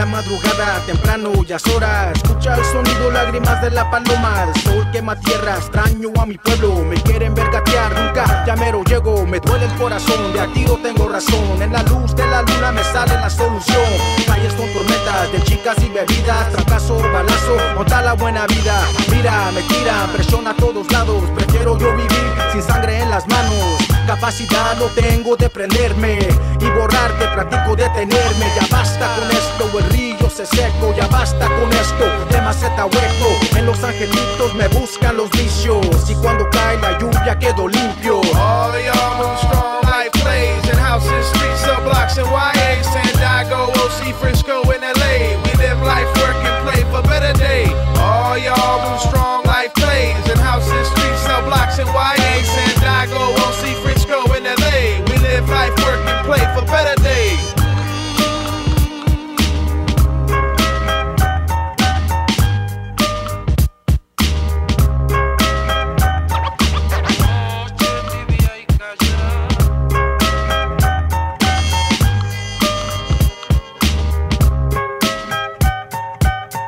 La madrugada, temprano ya es hora. Escucha el sonido, lágrimas de la paloma. El sol quema tierra, extraño a mi pueblo. Me quieren ver gatear, nunca ya mero llego. Me duele el corazón, de a tiro tengo razón. En la luz de la luna me sale la solución. Calles con tormentas de chicas y bebidas. Fracaso, balazo, monta la buena vida. Mira, me tira, presión a todos lados. Prefiero yo vivir sin sangre en las manos. Capacidad no tengo de prenderme y borrarte, practico detenerme. Ya basta con esto, el río se seco. Ya basta con esto, de maceta hueco. En los angelitos me buscan los vicios y cuando cae la lluvia quedo limpio. All y'all strong life plays in houses, streets, sub blocks and YA. San Diego, OC, Frisco and LA. We live life, work and play for better day. All y'all strong life plays in houses, streets, sub blocks and YA. San Diego, OC, Frisco. Life, work, and play for better days.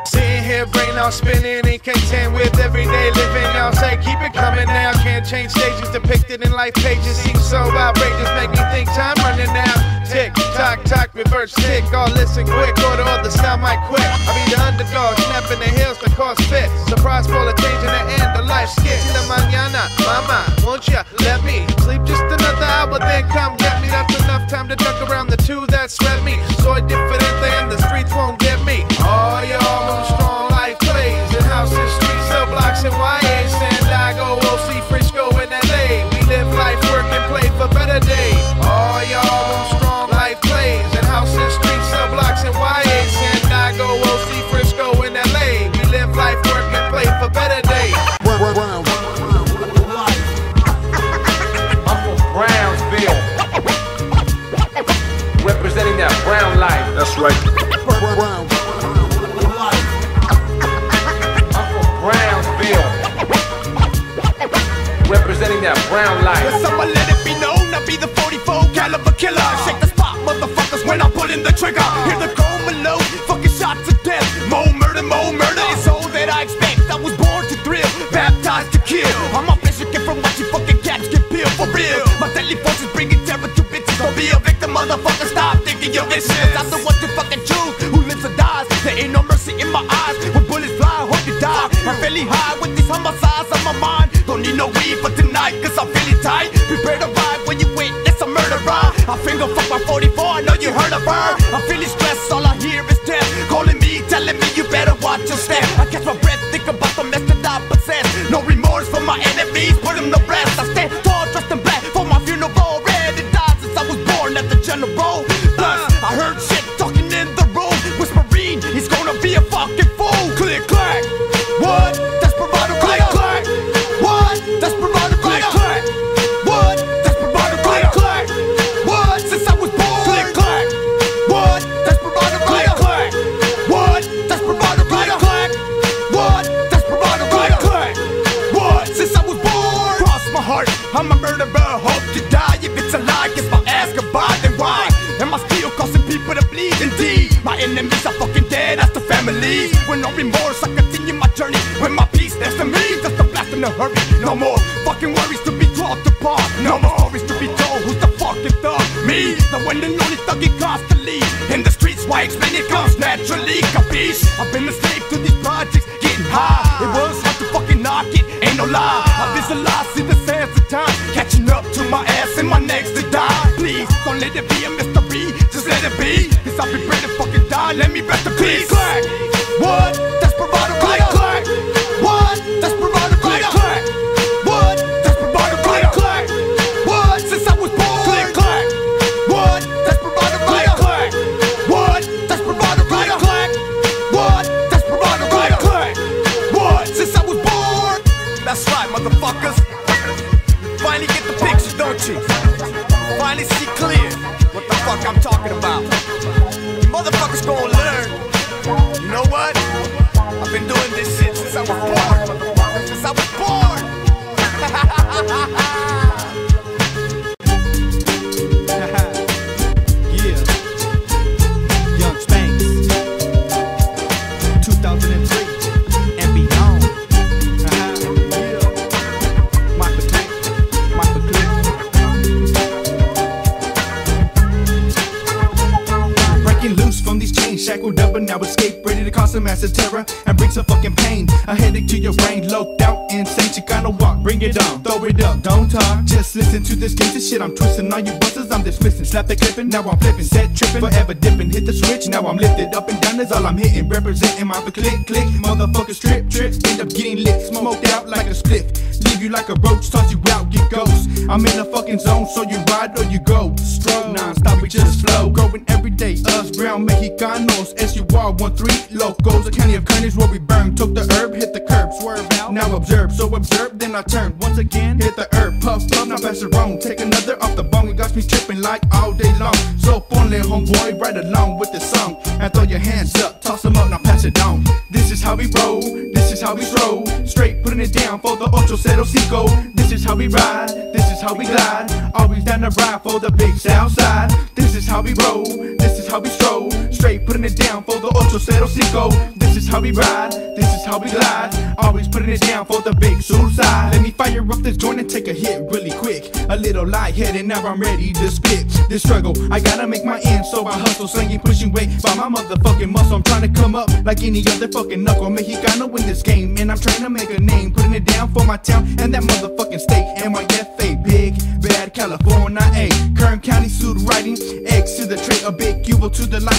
Sitting here, brain all spinning, ain't content with everyday living. Y'all say keep it coming now. Can't change stages depicted in life pages. Seems so outrageous, make me think time running out. Tick, tock, tock, reverse tick. All listen quick, order all the sound might quit. I'll be the underdog, snapping the heels to cause fit. Surprise for the change in the end, the life skit. La mañana, mama, won't ya let me sleep just another hour, then come get me. That's enough time to duck around the two that sweat me. Soy diferente and the streets won't get me. All y'all strong life plays in houses, streets, cell blocks, and YA. San Diego, OC, Frisco, and LA. We live life, work, and play for better days. That's right. Brown. I'm from Brownsville. Representing that brown life. Someone let it be known, I be the 44 caliber killer. Shake the spot, motherfuckers, when I pull in the trigger. Hear the cone below, fucking shot to death. More murder, it's all that I expect. I was born to thrill, baptized to kill. I'm a Mexican from watching fucking cats get peeled for real. My deadly forces bringing terror to bitches. Don't be a victim, motherfucker, stop thinking you're vicious. I'm the one to fucking choose who lives or dies. There ain't no mercy in my eyes. When bullets fly, I hope you die. I'm fairly high with these homicides on my mind. Don't need no weed for tonight, cause I'm feeling tight. Prepare to ride when you witness a murderer. I finger fuck my 44, I know you heard of her. I'm feeling stressed, all I hear is death. Calling me, telling me you better watch your step. I catch my breath, think about the mess that I possess. No remorse for my enemies, put them to rest. I stand tall, dressed in black, for my funeral. Red and died since I was born at the general. Plus, I heard shit talking in the room. Whispering, he's gonna be a fucking fool. Click, clack, what? Desperado, click, clack, what? Desperado, click, clack, what? Desperado, click, clack, what? Since I was born, click, clack, what? Desperado, click, clack, what? Desperado, click, clack, what? Desperado, click, clack, what? Since I was born, cross my heart, I'm a murderer, hope to die. If it's a lie, guess my ass goodbye, then why? Am I still causing people to bleed? Indeed, my enemies are fucking dead, that's the family. With no remorse, I continue my journey. With my peace next to me, just a blast in a hurry. No more fucking worries to be dwelt apart. No more stories to be told, who's the fucking thug? Me, the one and only thugging constantly. In the streets, why explain it comes naturally, capiche? I've been a slave to these projects, getting high. It was hard to fucking knock it, ain't no lie. I visualize, see the sands of time. Catching up to my ass and my next to die. Please, don't let it be a mystery, just let it be. Cause I'll be ready to fucking die, let me rest in peace. Clack, what? Desperado, clack, clack, what? Desperado, clack, clack, what? Desperado, clack, clack, what? Since I was born, clack, clack, what? Desperado, clack, clack, what? Desperado, clack, clack, what? Desperado, clack, clack, what? Since I was born. That's right, motherfuckers. Finally get the picture, don't you? Finally see clear what the fuck I'm talking about. You motherfuckers gon' learn. You know what? I've been doing this shit since I was born. Since I was born. Yeah. Young Spanx. 2003 and beyond. Shackled up and now escape, ready to cause a massive terror and bring some fucking pain. A headache to your brain, loped out, insane. Chicano walk, bring it on, throw it up, don't talk. Just listen to this gangsta shit, I'm twisting on you buses, I'm dismissing. Slap the clipping, now I'm flipping, set tripping, forever dipping. Hit the switch, now I'm lifted up and down, that's all I'm hitting. Representing my click, click, motherfucker strip, trip. End up getting lit, smoked out like a spliff. Leave you like a roach, toss you out, get ghost. I'm in the fucking zone, so you ride or you go. Stroke, non-stop, we just flow. Growing every day, us brown Mexicanos. SUR13, locos, the county of carnage where we burn. Took the herb, hit the curb, swerve out. Now observe, so observe, then I turn. Once again, hit the herb, puff, puff, now pass it wrong. Take another off the bone, it got me tripping like all day long. So only homeboy, right along with the song. And throw your hands up, toss them up, now pass it down. This is how we roll, this is how we stroll. Straight putting it down for the Ocho Cerro Seco. This is how we ride, this is how we glide. Always down to ride for the big south side. This is how we roll, this is how we stroll. Straight putting it down for the Ocho Cerro Seco. This is how we ride, this is how we glide. Always putting it down for the big sur side. Let me fire up this joint and take a hit really quick. A little lightheaded, now I'm ready to spit. This struggle, I gotta make my end, so I hustle, slinging, pushing weight by my motherfucking muscle. I'm trying to come up like any other fucking knuckle. Mexicano in this game, and I'm trying to make a name. Putting it down for my town and that motherfucking state. NYFA, big, bad California, A. Kern County, suit writing, X to the trait, a big cubo to the life.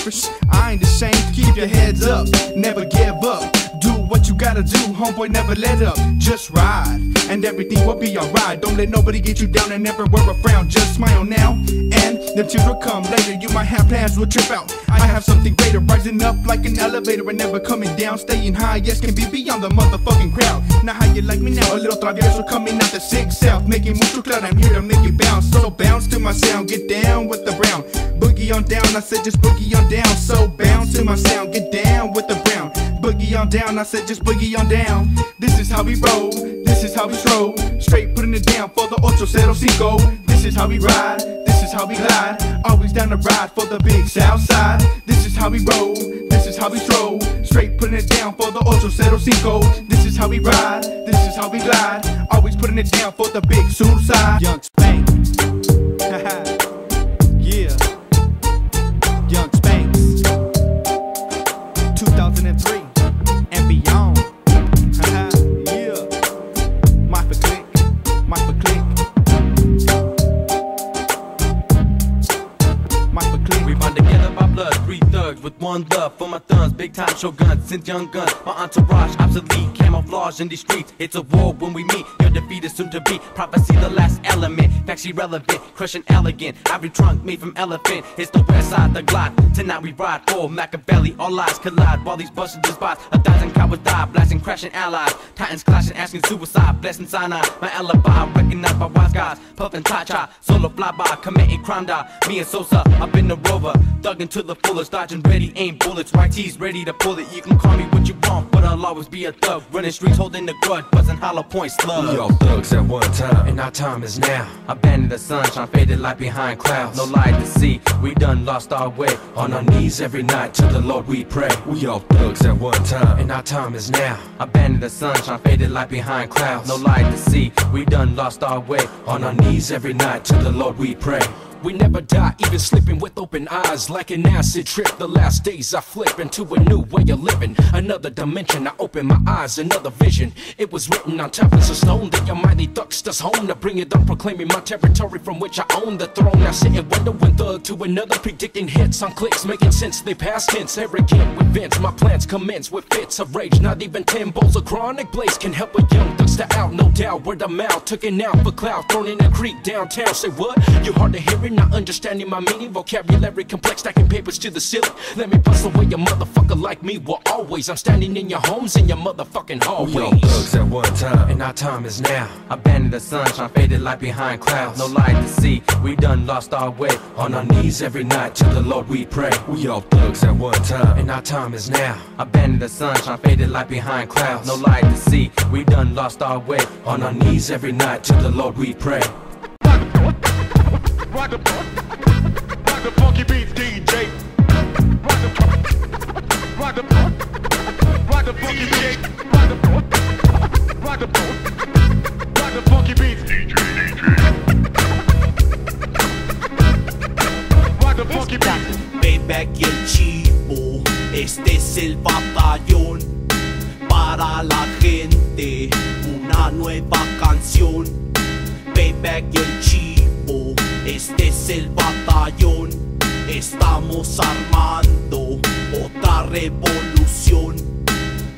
I ain't ashamed, keep your heads up, never give up. Do what you got. gotta do, homeboy, never let up, just ride, and everything will be alright. Don't let nobody get you down and never wear a frown. Just smile now, and the tears will come later. You might have plans, will trip out. I have something greater, rising up like an elevator and never coming down. Staying high, yes, can be beyond the motherfucking crowd. Now how you like me now? A little travieso coming out the sixth south, making mucho cloud. I'm here to make you bounce, so bounce to my sound. Get down with the brown, boogie on down. I said just boogie on down, so bounce to my sound. Get down with the brown, boogie on down. I said just boogie on down. This is how we roll, this is how we stroll. Straight putting it down for the Ocho Cerro Seco. This is how we ride, this is how we glide. Always down to ride for the big south side. This is how we roll, this is how we stroll. Straight putting it down for the Ocho Cerro Seco. This is how we ride, this is how we glide. Always putting it down for the big south side. Young Spank. Yeah, Young Spanks, 2003 and beyond. Yeah, my for click, my for click, my for click. We bond together by blood, three thugs with one love for my thuns. Big time shoguns, sent young guns. My entourage obsolete, camouflage in these streets. It's a war when we meet. Your defeat is soon to be. Prophecy, the last element. Facts irrelevant, crushing elegant. Ivory trunk made from elephant. It's the west side, the Glock. Tonight we ride, all Machiavelli, all lies collide. While these busted the spots, 1,000 cowards die, blasting, crashing allies. Titans clashing, asking suicide, blessing Sinai. My alibi, recognized by wise guys. Puffin' cha-cha, solo flyby, committing crime die. Me and Sosa, up in the rover, thugging to the fullest, dodging ready, aim bullets. YT's ready to pull it. You can call me what you want, but I'll always be a thug. Running streets, holding the grudge, buzzing hollow point slugs. We all thugs at one time, and our time is now. Abandoned the sunshine, faded light behind clouds. No light to see, we done lost our way. On our knees every night, to the Lord we pray. We all thugs at one time, and our time is now. Abandoned the sunshine, faded light behind clouds. No light to see, we done lost our way. On our knees every night, to the Lord we pray. We never die, even slipping with open eyes. Like an acid trip, the last days I flip into a new way of living. Another dimension, I open my eyes, another vision. It was written on tablets of stone that your mighty thugs does home. To bring it on, proclaiming my territory from which I own the throne. I sit and window and thug to another, predicting hits on clicks, making sense, they past tense. Arrogant with vents, my plans commence with fits of rage. Not even 10 bowls of chronic blaze can help a young thugs to out. No doubt, word of mouth, took it out for clout. Thrown in a creek downtown, say what? You hard to hear it. Not understanding my meaning, vocabulary complex, stacking papers to the ceiling. Let me bustle away a motherfucker like me. Well, always I'm standing in your homes, in your motherfucking hallways. We all thugs at one time, and our time is now. Abandoned the sunshine, faded light behind clouds. No light to see, we done lost our way. On our knees every night, to the Lord we pray. We all thugs at one time, and our time is now. Abandoned the sunshine, faded light behind clouds. No light to see, we done lost our way. On our knees every night, to the Lord we pray. Rock the funky beats, DJ. Rock the funky beats, rock the funky beats, DJ. Rock the funky beats. Payback y el Chivo, este es el batallón. Para la gente, una nueva canción. Payback y el Chivo. Este es el batallón, estamos armando otra revolución.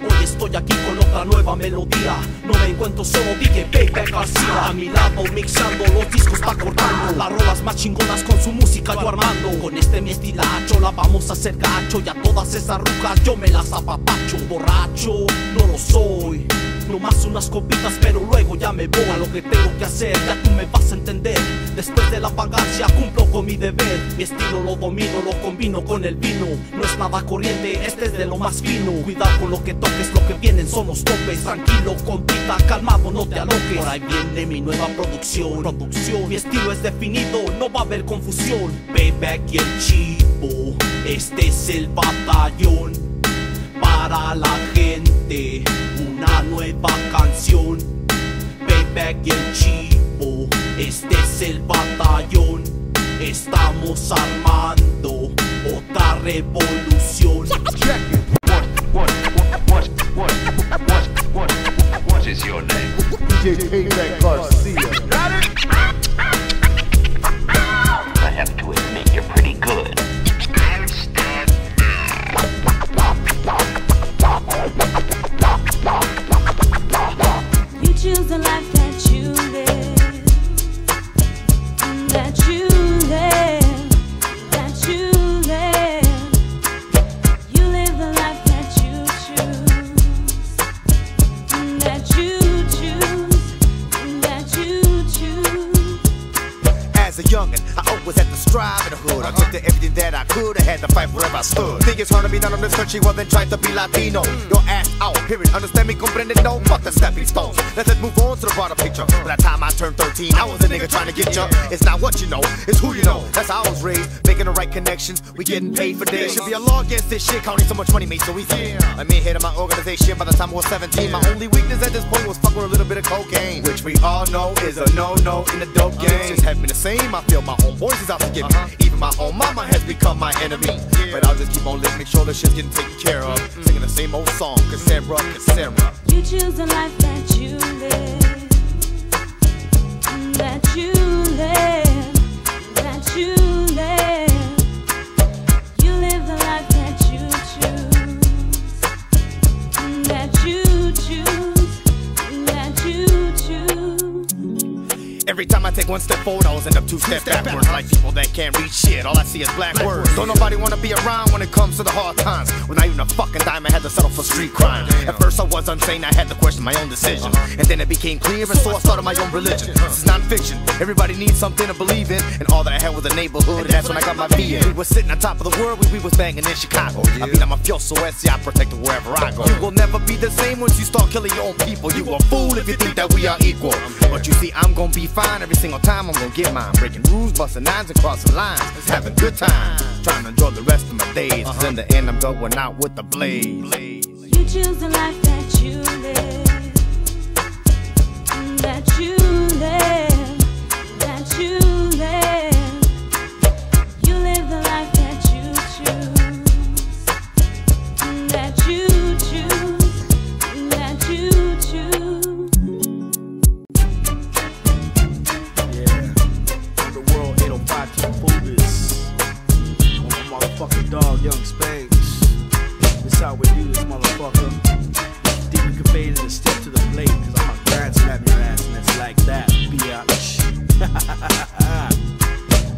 Hoy estoy aquí con otra nueva melodía, no me encuentro solo, DJ Payback García. A mi lado mixando, los discos va cortando, las rolas más chingonas con su música yo armando. Con este mi estilacho la vamos a hacer gacho, y a todas esas rucas yo me las apapacho. Borracho no lo soy, nomás unas copitas, pero luego ya me voy. A lo que tengo que hacer, ya tú me vas a entender. Después de la vagancia cumplo con mi deber. Mi estilo lo domino, lo combino con el vino. No es nada corriente, este es de lo más fino. Cuidado con lo que toques, lo que vienen son los topes. Tranquilo, compita, calmado, no te aloques. Por ahí viene mi nueva producción. Mi estilo es definido, no va a haber confusión. Payback y el Chivo, este es el batallón. Para la gente, una nueva canción. Payback y el Chivo, este es el batallón. Estamos armando otra revolución. What is your name? DJ Payback Garcia. I have to admit you're pretty good. Don't stand now. I'm in the hood. I looked at everything that I could. I had to fight wherever I stood. Think it's hard to be down in this country while then trying to be Latino. Your ass out, period. Understand me, comprende, no. Fuck the stepping stones. Let's just move on to the broader picture. By the time I turned 13, I was a nigga trying to get ya. It's not what you know, it's who you know. That's how I was raised. Making the right connections, we getting paid for days. Should be a law against this shit. Counting so much money made so easy. I'm in head of my organization by the time I was 17. My only weakness at this point was fucking with a little bit of cocaine, which we all know is a no-no in the dope game. Just have been the same. I feel my own voice is out to get me. Even my own mama has become my enemy. But I'll just keep on living, make sure the shit's getting taken care of. Singing the same old song, Cassandra, Cassandra. You choose the life that you live, that you live, that you live. You live the life that you choose, that you choose, that you choose. Every time I take one step forward, I always end up two steps backwards. Like people that can't read shit, all I see is black words. Don't nobody wanna be around when it comes to the hard times. When not even a fucking dime, I had to settle for street crime. At first I was insane, I had to question my own decisions. And then it became clear, and so I started my own religion. This is non-fiction, everybody needs something to believe in. And all that I had was a neighborhood, and that's when I got my beer. We was sitting on top of the world, we was banging in Chicago. I mean, I'm a mafioso, I protect it wherever I go. You will never be the same once you start killing your own people. You a fool if you think that we are equal. But you see, I'm gonna be fine every single time, I'm gonna get mine. Breaking rules, busting nines, and crossing lines. It's having a good time, trying to enjoy the rest of my days. Cause in the end, I'm going out with the blaze. You choose the life that you live, that you live, that you live. You live the life that you choose, that you choose, that you choose. Fucking dog, Young Spanks. This how we do this, motherfucker. Think we conveyed a step to the plate, cause I'ma grab slap your ass, and it's like that, bitch.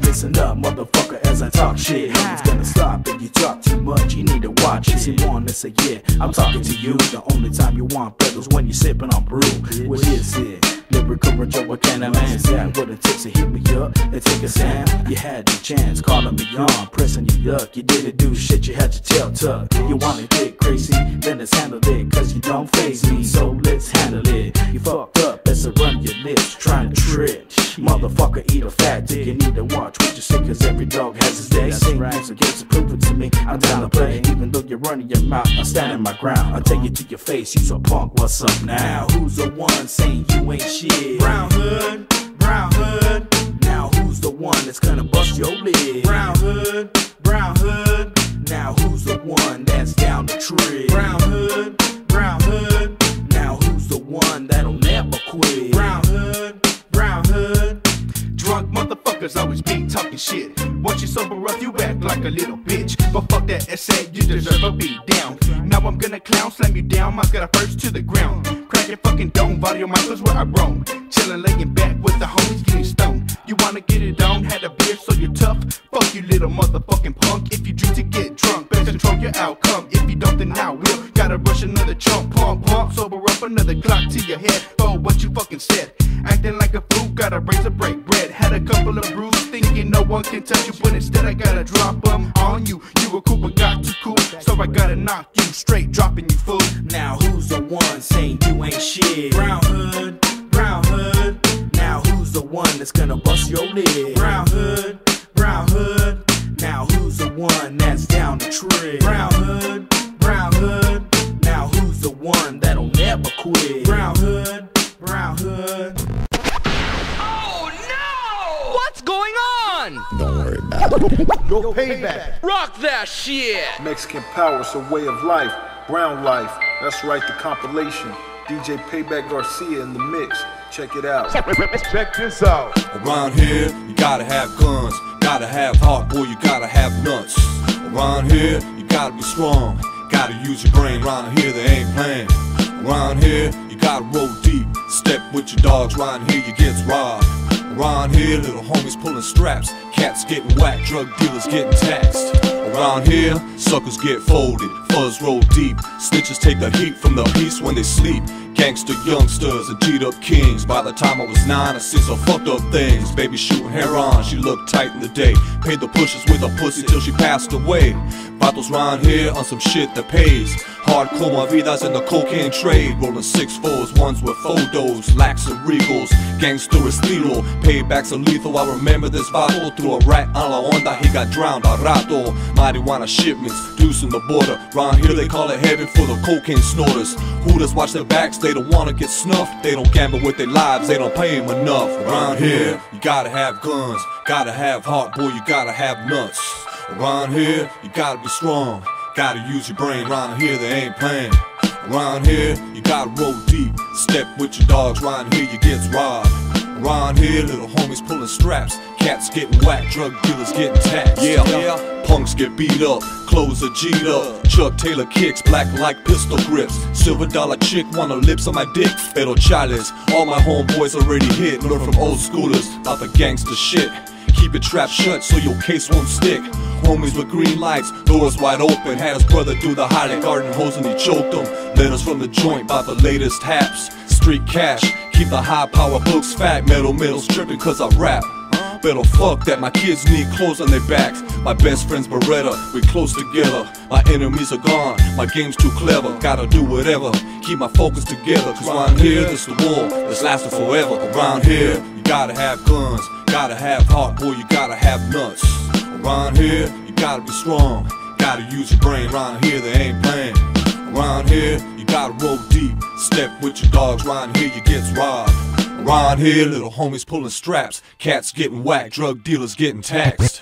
Listen up, motherfucker, as I talk shit. It's gonna stop if you talk too much, you need to watch it. See one, miss a year, I'm talking to you. The only time you want pedals when you're sipping on brew. What is it? Lyrical Joe, I can't imagine what it takes to hit me up and take a sound. You had your chance, calling me on, pressing your luck. You didn't do shit, you had your tail tucked. You wanna get crazy, then let's handle it, cause you don't phase me, so let's handle it. You fucked up, let's run your lips, trying to trip. Motherfucker, eat a fat dick, you need to watch what you say, cause every dog has his day. Sing music, against the proof to me, I'm down to play. Even though you're running your mouth, I'm standing my ground. I'll take you to your face, you's a punk, what's up now? Who's the one saying you ain't shit? Brown hood, brown hood. Now who's the one that's gonna bust your lid? Brown hood, brown hood. Now who's the one that's down the tree? Brown hood, brown hood. Now who's the one that'll never quit? Brown hood, brown hood. Drunk motherfuckers always be talking shit. Once you sober up, you act like a little bitch. But fuck that essay, you deserve a beat down. Now I'm gonna clown, slam you down, I'm gonna first to the ground. Crack your fucking dome, body of mine was where I roam. Chillin', laying back with the homies, getting stoned. You wanna get it on, had a beer, so you're tough. Fuck you, little motherfucking punk. If you drink to get drunk, better control your outcome. If you don't, then I will. Gotta rush another chunk, pump, pump. Sober up another Glock to your head. Oh, what you fucking said. Acting like a fool, gotta razor break bread. Had a couple of brews, thinking no one can touch you, but instead I gotta drop them on you. You were cool, but got too cool, so I gotta knock you straight, dropping you fool. Now who's the one saying you ain't shit? Brown hood, brown hood. Now who's the one that's gonna bust your lid? Brown hood, brown hood. Now who's the one that's down the tree? Brown hood, brown hood. Now who's the one that'll never quit? Brown hood, brown hood. Going on? Don't worry about it. Yo, Payback. Rock that shit. Mexican power is a way of life. Brown life. That's right, the compilation. DJ Payback Garcia in the mix. Check it out. Check this out. Around here, you gotta have guns. Gotta have heart, boy, you gotta have nuts. Around here, you gotta be strong. Gotta use your brain. Around here, they ain't playing. Around here, you gotta roll deep. Step with your dogs. Around here, you gets robbed. Around here, little homies pulling straps. Cats getting whacked, drug dealers getting taxed. Around here, suckers get folded. Fuzz roll deep. Snitches take the heat from the police when they sleep. Gangster youngsters and G'd up kings. By the time I was 9, I seen some fucked up things. Baby shooting hair on, she looked tight in the day. Paid the pushes with her pussy till she passed away. Bottles round here on some shit that pays. Hardcore movidas in the cocaine trade. Rolling 6-4s, ones with photos. Lax and regals, gangster is lethal. Paybacks are lethal, I remember this vato. Threw a rat a la onda, he got drowned a rato. Marijuana shipments, deuce in the border. Round here they call it heaven for the cocaine snorters. Hooters watch their backs, they don't wanna get snuffed. They don't gamble with their lives, they don't pay them enough. Round here, you gotta have guns. Gotta have heart, boy, you gotta have nuts. Around here, you gotta be strong. Gotta use your brain, round here they ain't playing. Around here, you gotta roll deep. Step with your dogs, round here you gets robbed. Around here, little homies pulling straps. Cats getting whacked, drug dealers getting taxed. Yeah, yeah. Punks get beat up, clothes are G'd up. Chuck Taylor kicks, black like pistol grips. Silver dollar chick wanna lips on my dick. Pero chales, all my homeboys already hit. Learn from old schoolers about the gangster shit. Keep your trap shut so your case won't stick. Homies with green lights, doors wide open. Had his brother do the Highland Garden hose and he choked him. Letters from the joint by the latest haps. Street cash, keep the high power books fat. Metal middles tripping cause I rap. Better fuck that, my kids need clothes on their backs. My best friend's Beretta, we close together. My enemies are gone, my game's too clever. Gotta do whatever, keep my focus together. Cause round here, this the war, that's lasting forever. Around here, you gotta have guns. Gotta have heart, boy, you gotta have nuts. Around here, you gotta be strong. Gotta use your brain, around here they ain't playing. Around here, you gotta roll deep. Step with your dogs, around here you gets robbed. Around here, little homies pulling straps. Cats getting whacked, drug dealers getting taxed.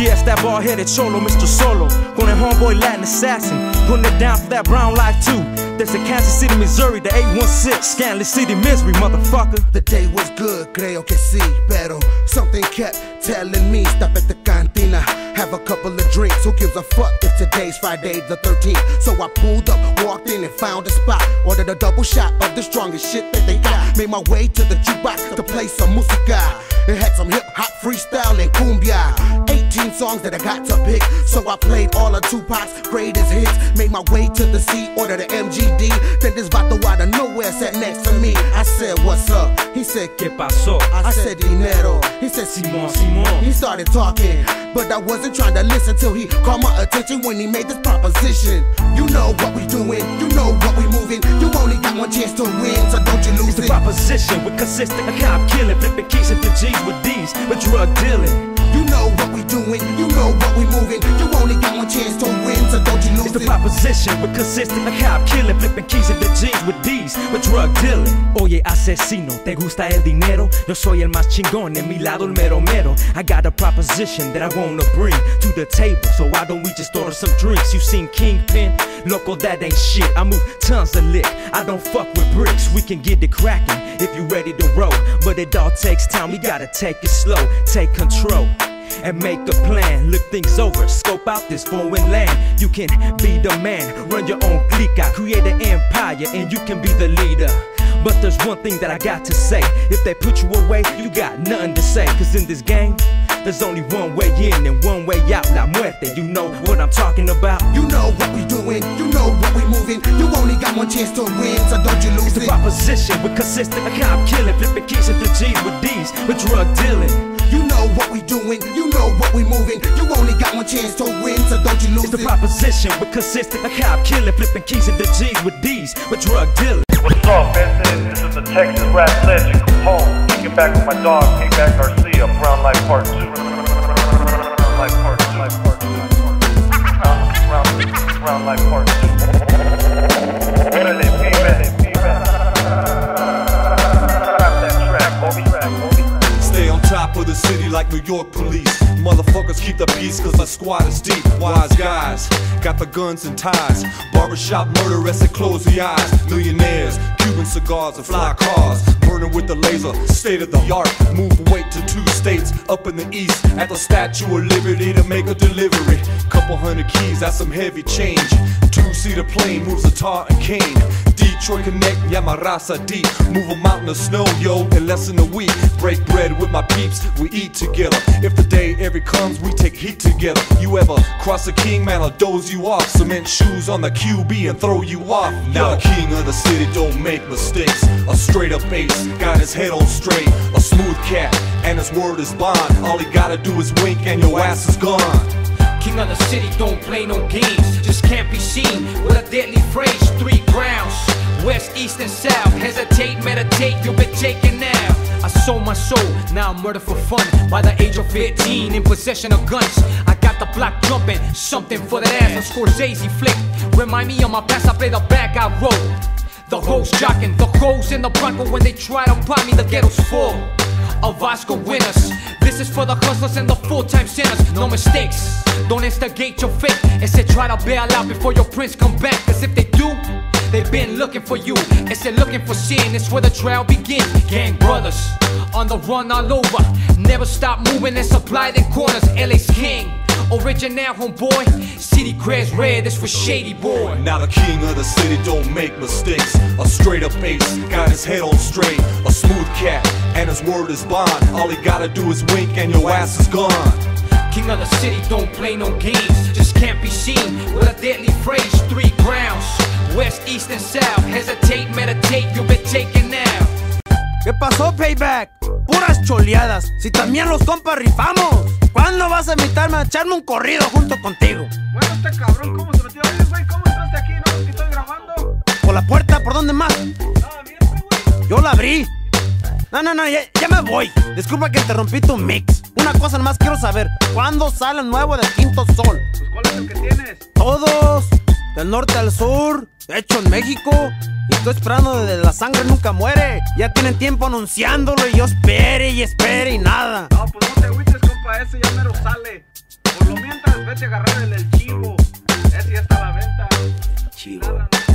Yes, that bald-headed cholo, Mr. Solo. Going that homeboy Latin assassin. Putting it down for that brown life too. That's in Kansas City, Missouri, the 816. Scandalous city misery, motherfucker. The day was good, creo que sí. Pero something kept telling me, stop at the cantina, have a couple of drinks. Who gives a fuck if today's Friday the 13th? So I pulled up, walked in and found a spot. Ordered a double shot of the strongest shit that they got. Made my way to the jukebox to play some música. It had some hip-hop freestyle and cumbia. 18 songs that I got to pick, so I played all of Tupac's greatest hits. Made my way to the C, ordered the MGD. Then this vato out of nowhere sat next to me. I said, what's up? He said, ¿Qué pasó? I said, dinero. He said, Simón, Simón. He started talking, but I wasn't trying to listen till he caught my attention when he made this proposition. You know what we doing, you know what we moving. You only got one chance to win, so don't you lose it. It's the proposition, we're consistent, a cop killing, flipping keys into G's with D's, but drug dealing. You know what we doing, you know what we moving. You only got one chance to win, so don't you lose it. It's the proposition, we're consistent, a cop killing, flipping keys into G's with D's, but drug dealing. Oye, asesino, ¿te gusta el dinero? Yo soy el más chingón, en mi lado el mero mero. I got a proposition that I wanna bring to the table, so why don't we just order some drinks? You seen Kingpin? Loco, that ain't shit. I move tons of lick, I don't fuck with bricks. We can get it cracking if you ready to roll, but it all takes time, we gotta take it slow. Take control and make a plan, look things over, scope out this foreign land. You can be the man, run your own clica, create an empire and you can be the leader. But there's one thing that I got to say, if they put you away, you got nothing to say. Cause in this game, there's only one way in and one way out, la muerte, you know what I'm talking about. You know what we doing, you know what we moving. You only got one chance to win, so don't you lose it. It's the proposition, we're consistent, a cop killing, flipping keys into G's with D's, with drug dealing. You know what we doing, you know what we moving. You only got one chance to win, so don't you lose it. It's the proposition, we're consistent, a cop killing, flipping keys into G's with D's, with drug dealing. What's up, man? This is the Texas rap legend, Capone. Kicking back with my dog, Payback Garcia, Brown Life Part 2. Brown Life Part 2. Life Part 2. Brown Life Part 2. What is it? Top of the city like New York police. Motherfuckers keep the peace cause my squad is deep. Wise guys, got the guns and ties. Barbershop murderers and close the eyes. Millionaires, Cuban cigars and fly cars. Burning with the laser, state of the art. Move weight to 2 states, up in the east. At the Statue of Liberty to make a delivery. Couple hundred keys, that's some heavy change. 2-seater plane moves a tar and cane. Deep Detroit Connect, Yamarasa deep. Move a mountain of snow, yo, in less than a week. Break bread with my peeps, we eat together. If the day ever comes, we take heat together. You ever cross a king, man, I'll doze you off. Cement shoes on the QB and throw you off. Now the king of the city don't make mistakes. A straight up ace, got his head on straight. A smooth cat, and his word is bond. All he gotta do is wink and your ass is gone. King of the city, don't play no games. Just can't be seen with a deadly phrase. Three grounds, west, east, and south. Hesitate, meditate, you've been taken now. I sold my soul, now I'm murdered for fun. By the age of 15, in possession of guns. I got the block jumping, something for that ass. A Scorsese flick, remind me of my past. I play the back, I roll. The hoes jocking, the hoes in the Bronco. When they try to pop me, the ghetto's full of Oscar winners. This is for the hustlers and the full-time sinners. No mistakes, don't instigate your fate. Instead try to bail out before your prince come back. Cause if they do, they've been looking for you. Instead looking for sin, it's where the trial begins. Gang brothers, on the run all over. Never stop moving and supply their corners. LA's king, original homeboy. City creds red, it's for shady boy. Now the king of the city don't make mistakes. A straight up ace, got his head on straight. A smooth cat, and his word is bond. All he gotta do is wink and your ass is gone. King of the city don't play no games. Just can't be seen with a deadly phrase. Three grounds, west, east, and south. Hesitate, meditate, you've been taken now. ¿Qué pasó, Payback? Puras choleadas, si también los compas rifamos. ¿Cuándo vas a invitarme a echarme un corrido junto contigo? Bueno, este cabrón, ¿cómo se metió ahí, güey? ¿Cómo entraste aquí? ¿No? ¿Que estoy grabando? ¿Por la puerta? ¿Por dónde más? Nada, mírate, güey. Yo la abrí. No, ya me voy. Disculpa que interrumpí tu mix. Una cosa nomás quiero saber, ¿cuándo sale el nuevo del Quinto Sol? Pues, ¿cuál es el que tienes? Todos, del norte al sur, hecho en México. Estoy esperando desde La Sangre Nunca Muere. Ya tienen tiempo anunciándolo y yo espere y espere y nada. No, pues no te huites, compa, ese ya mero sale. Por lo mientras vete a agarrar el chivo. Ese ya está a la venta. Chivo. Nada, no.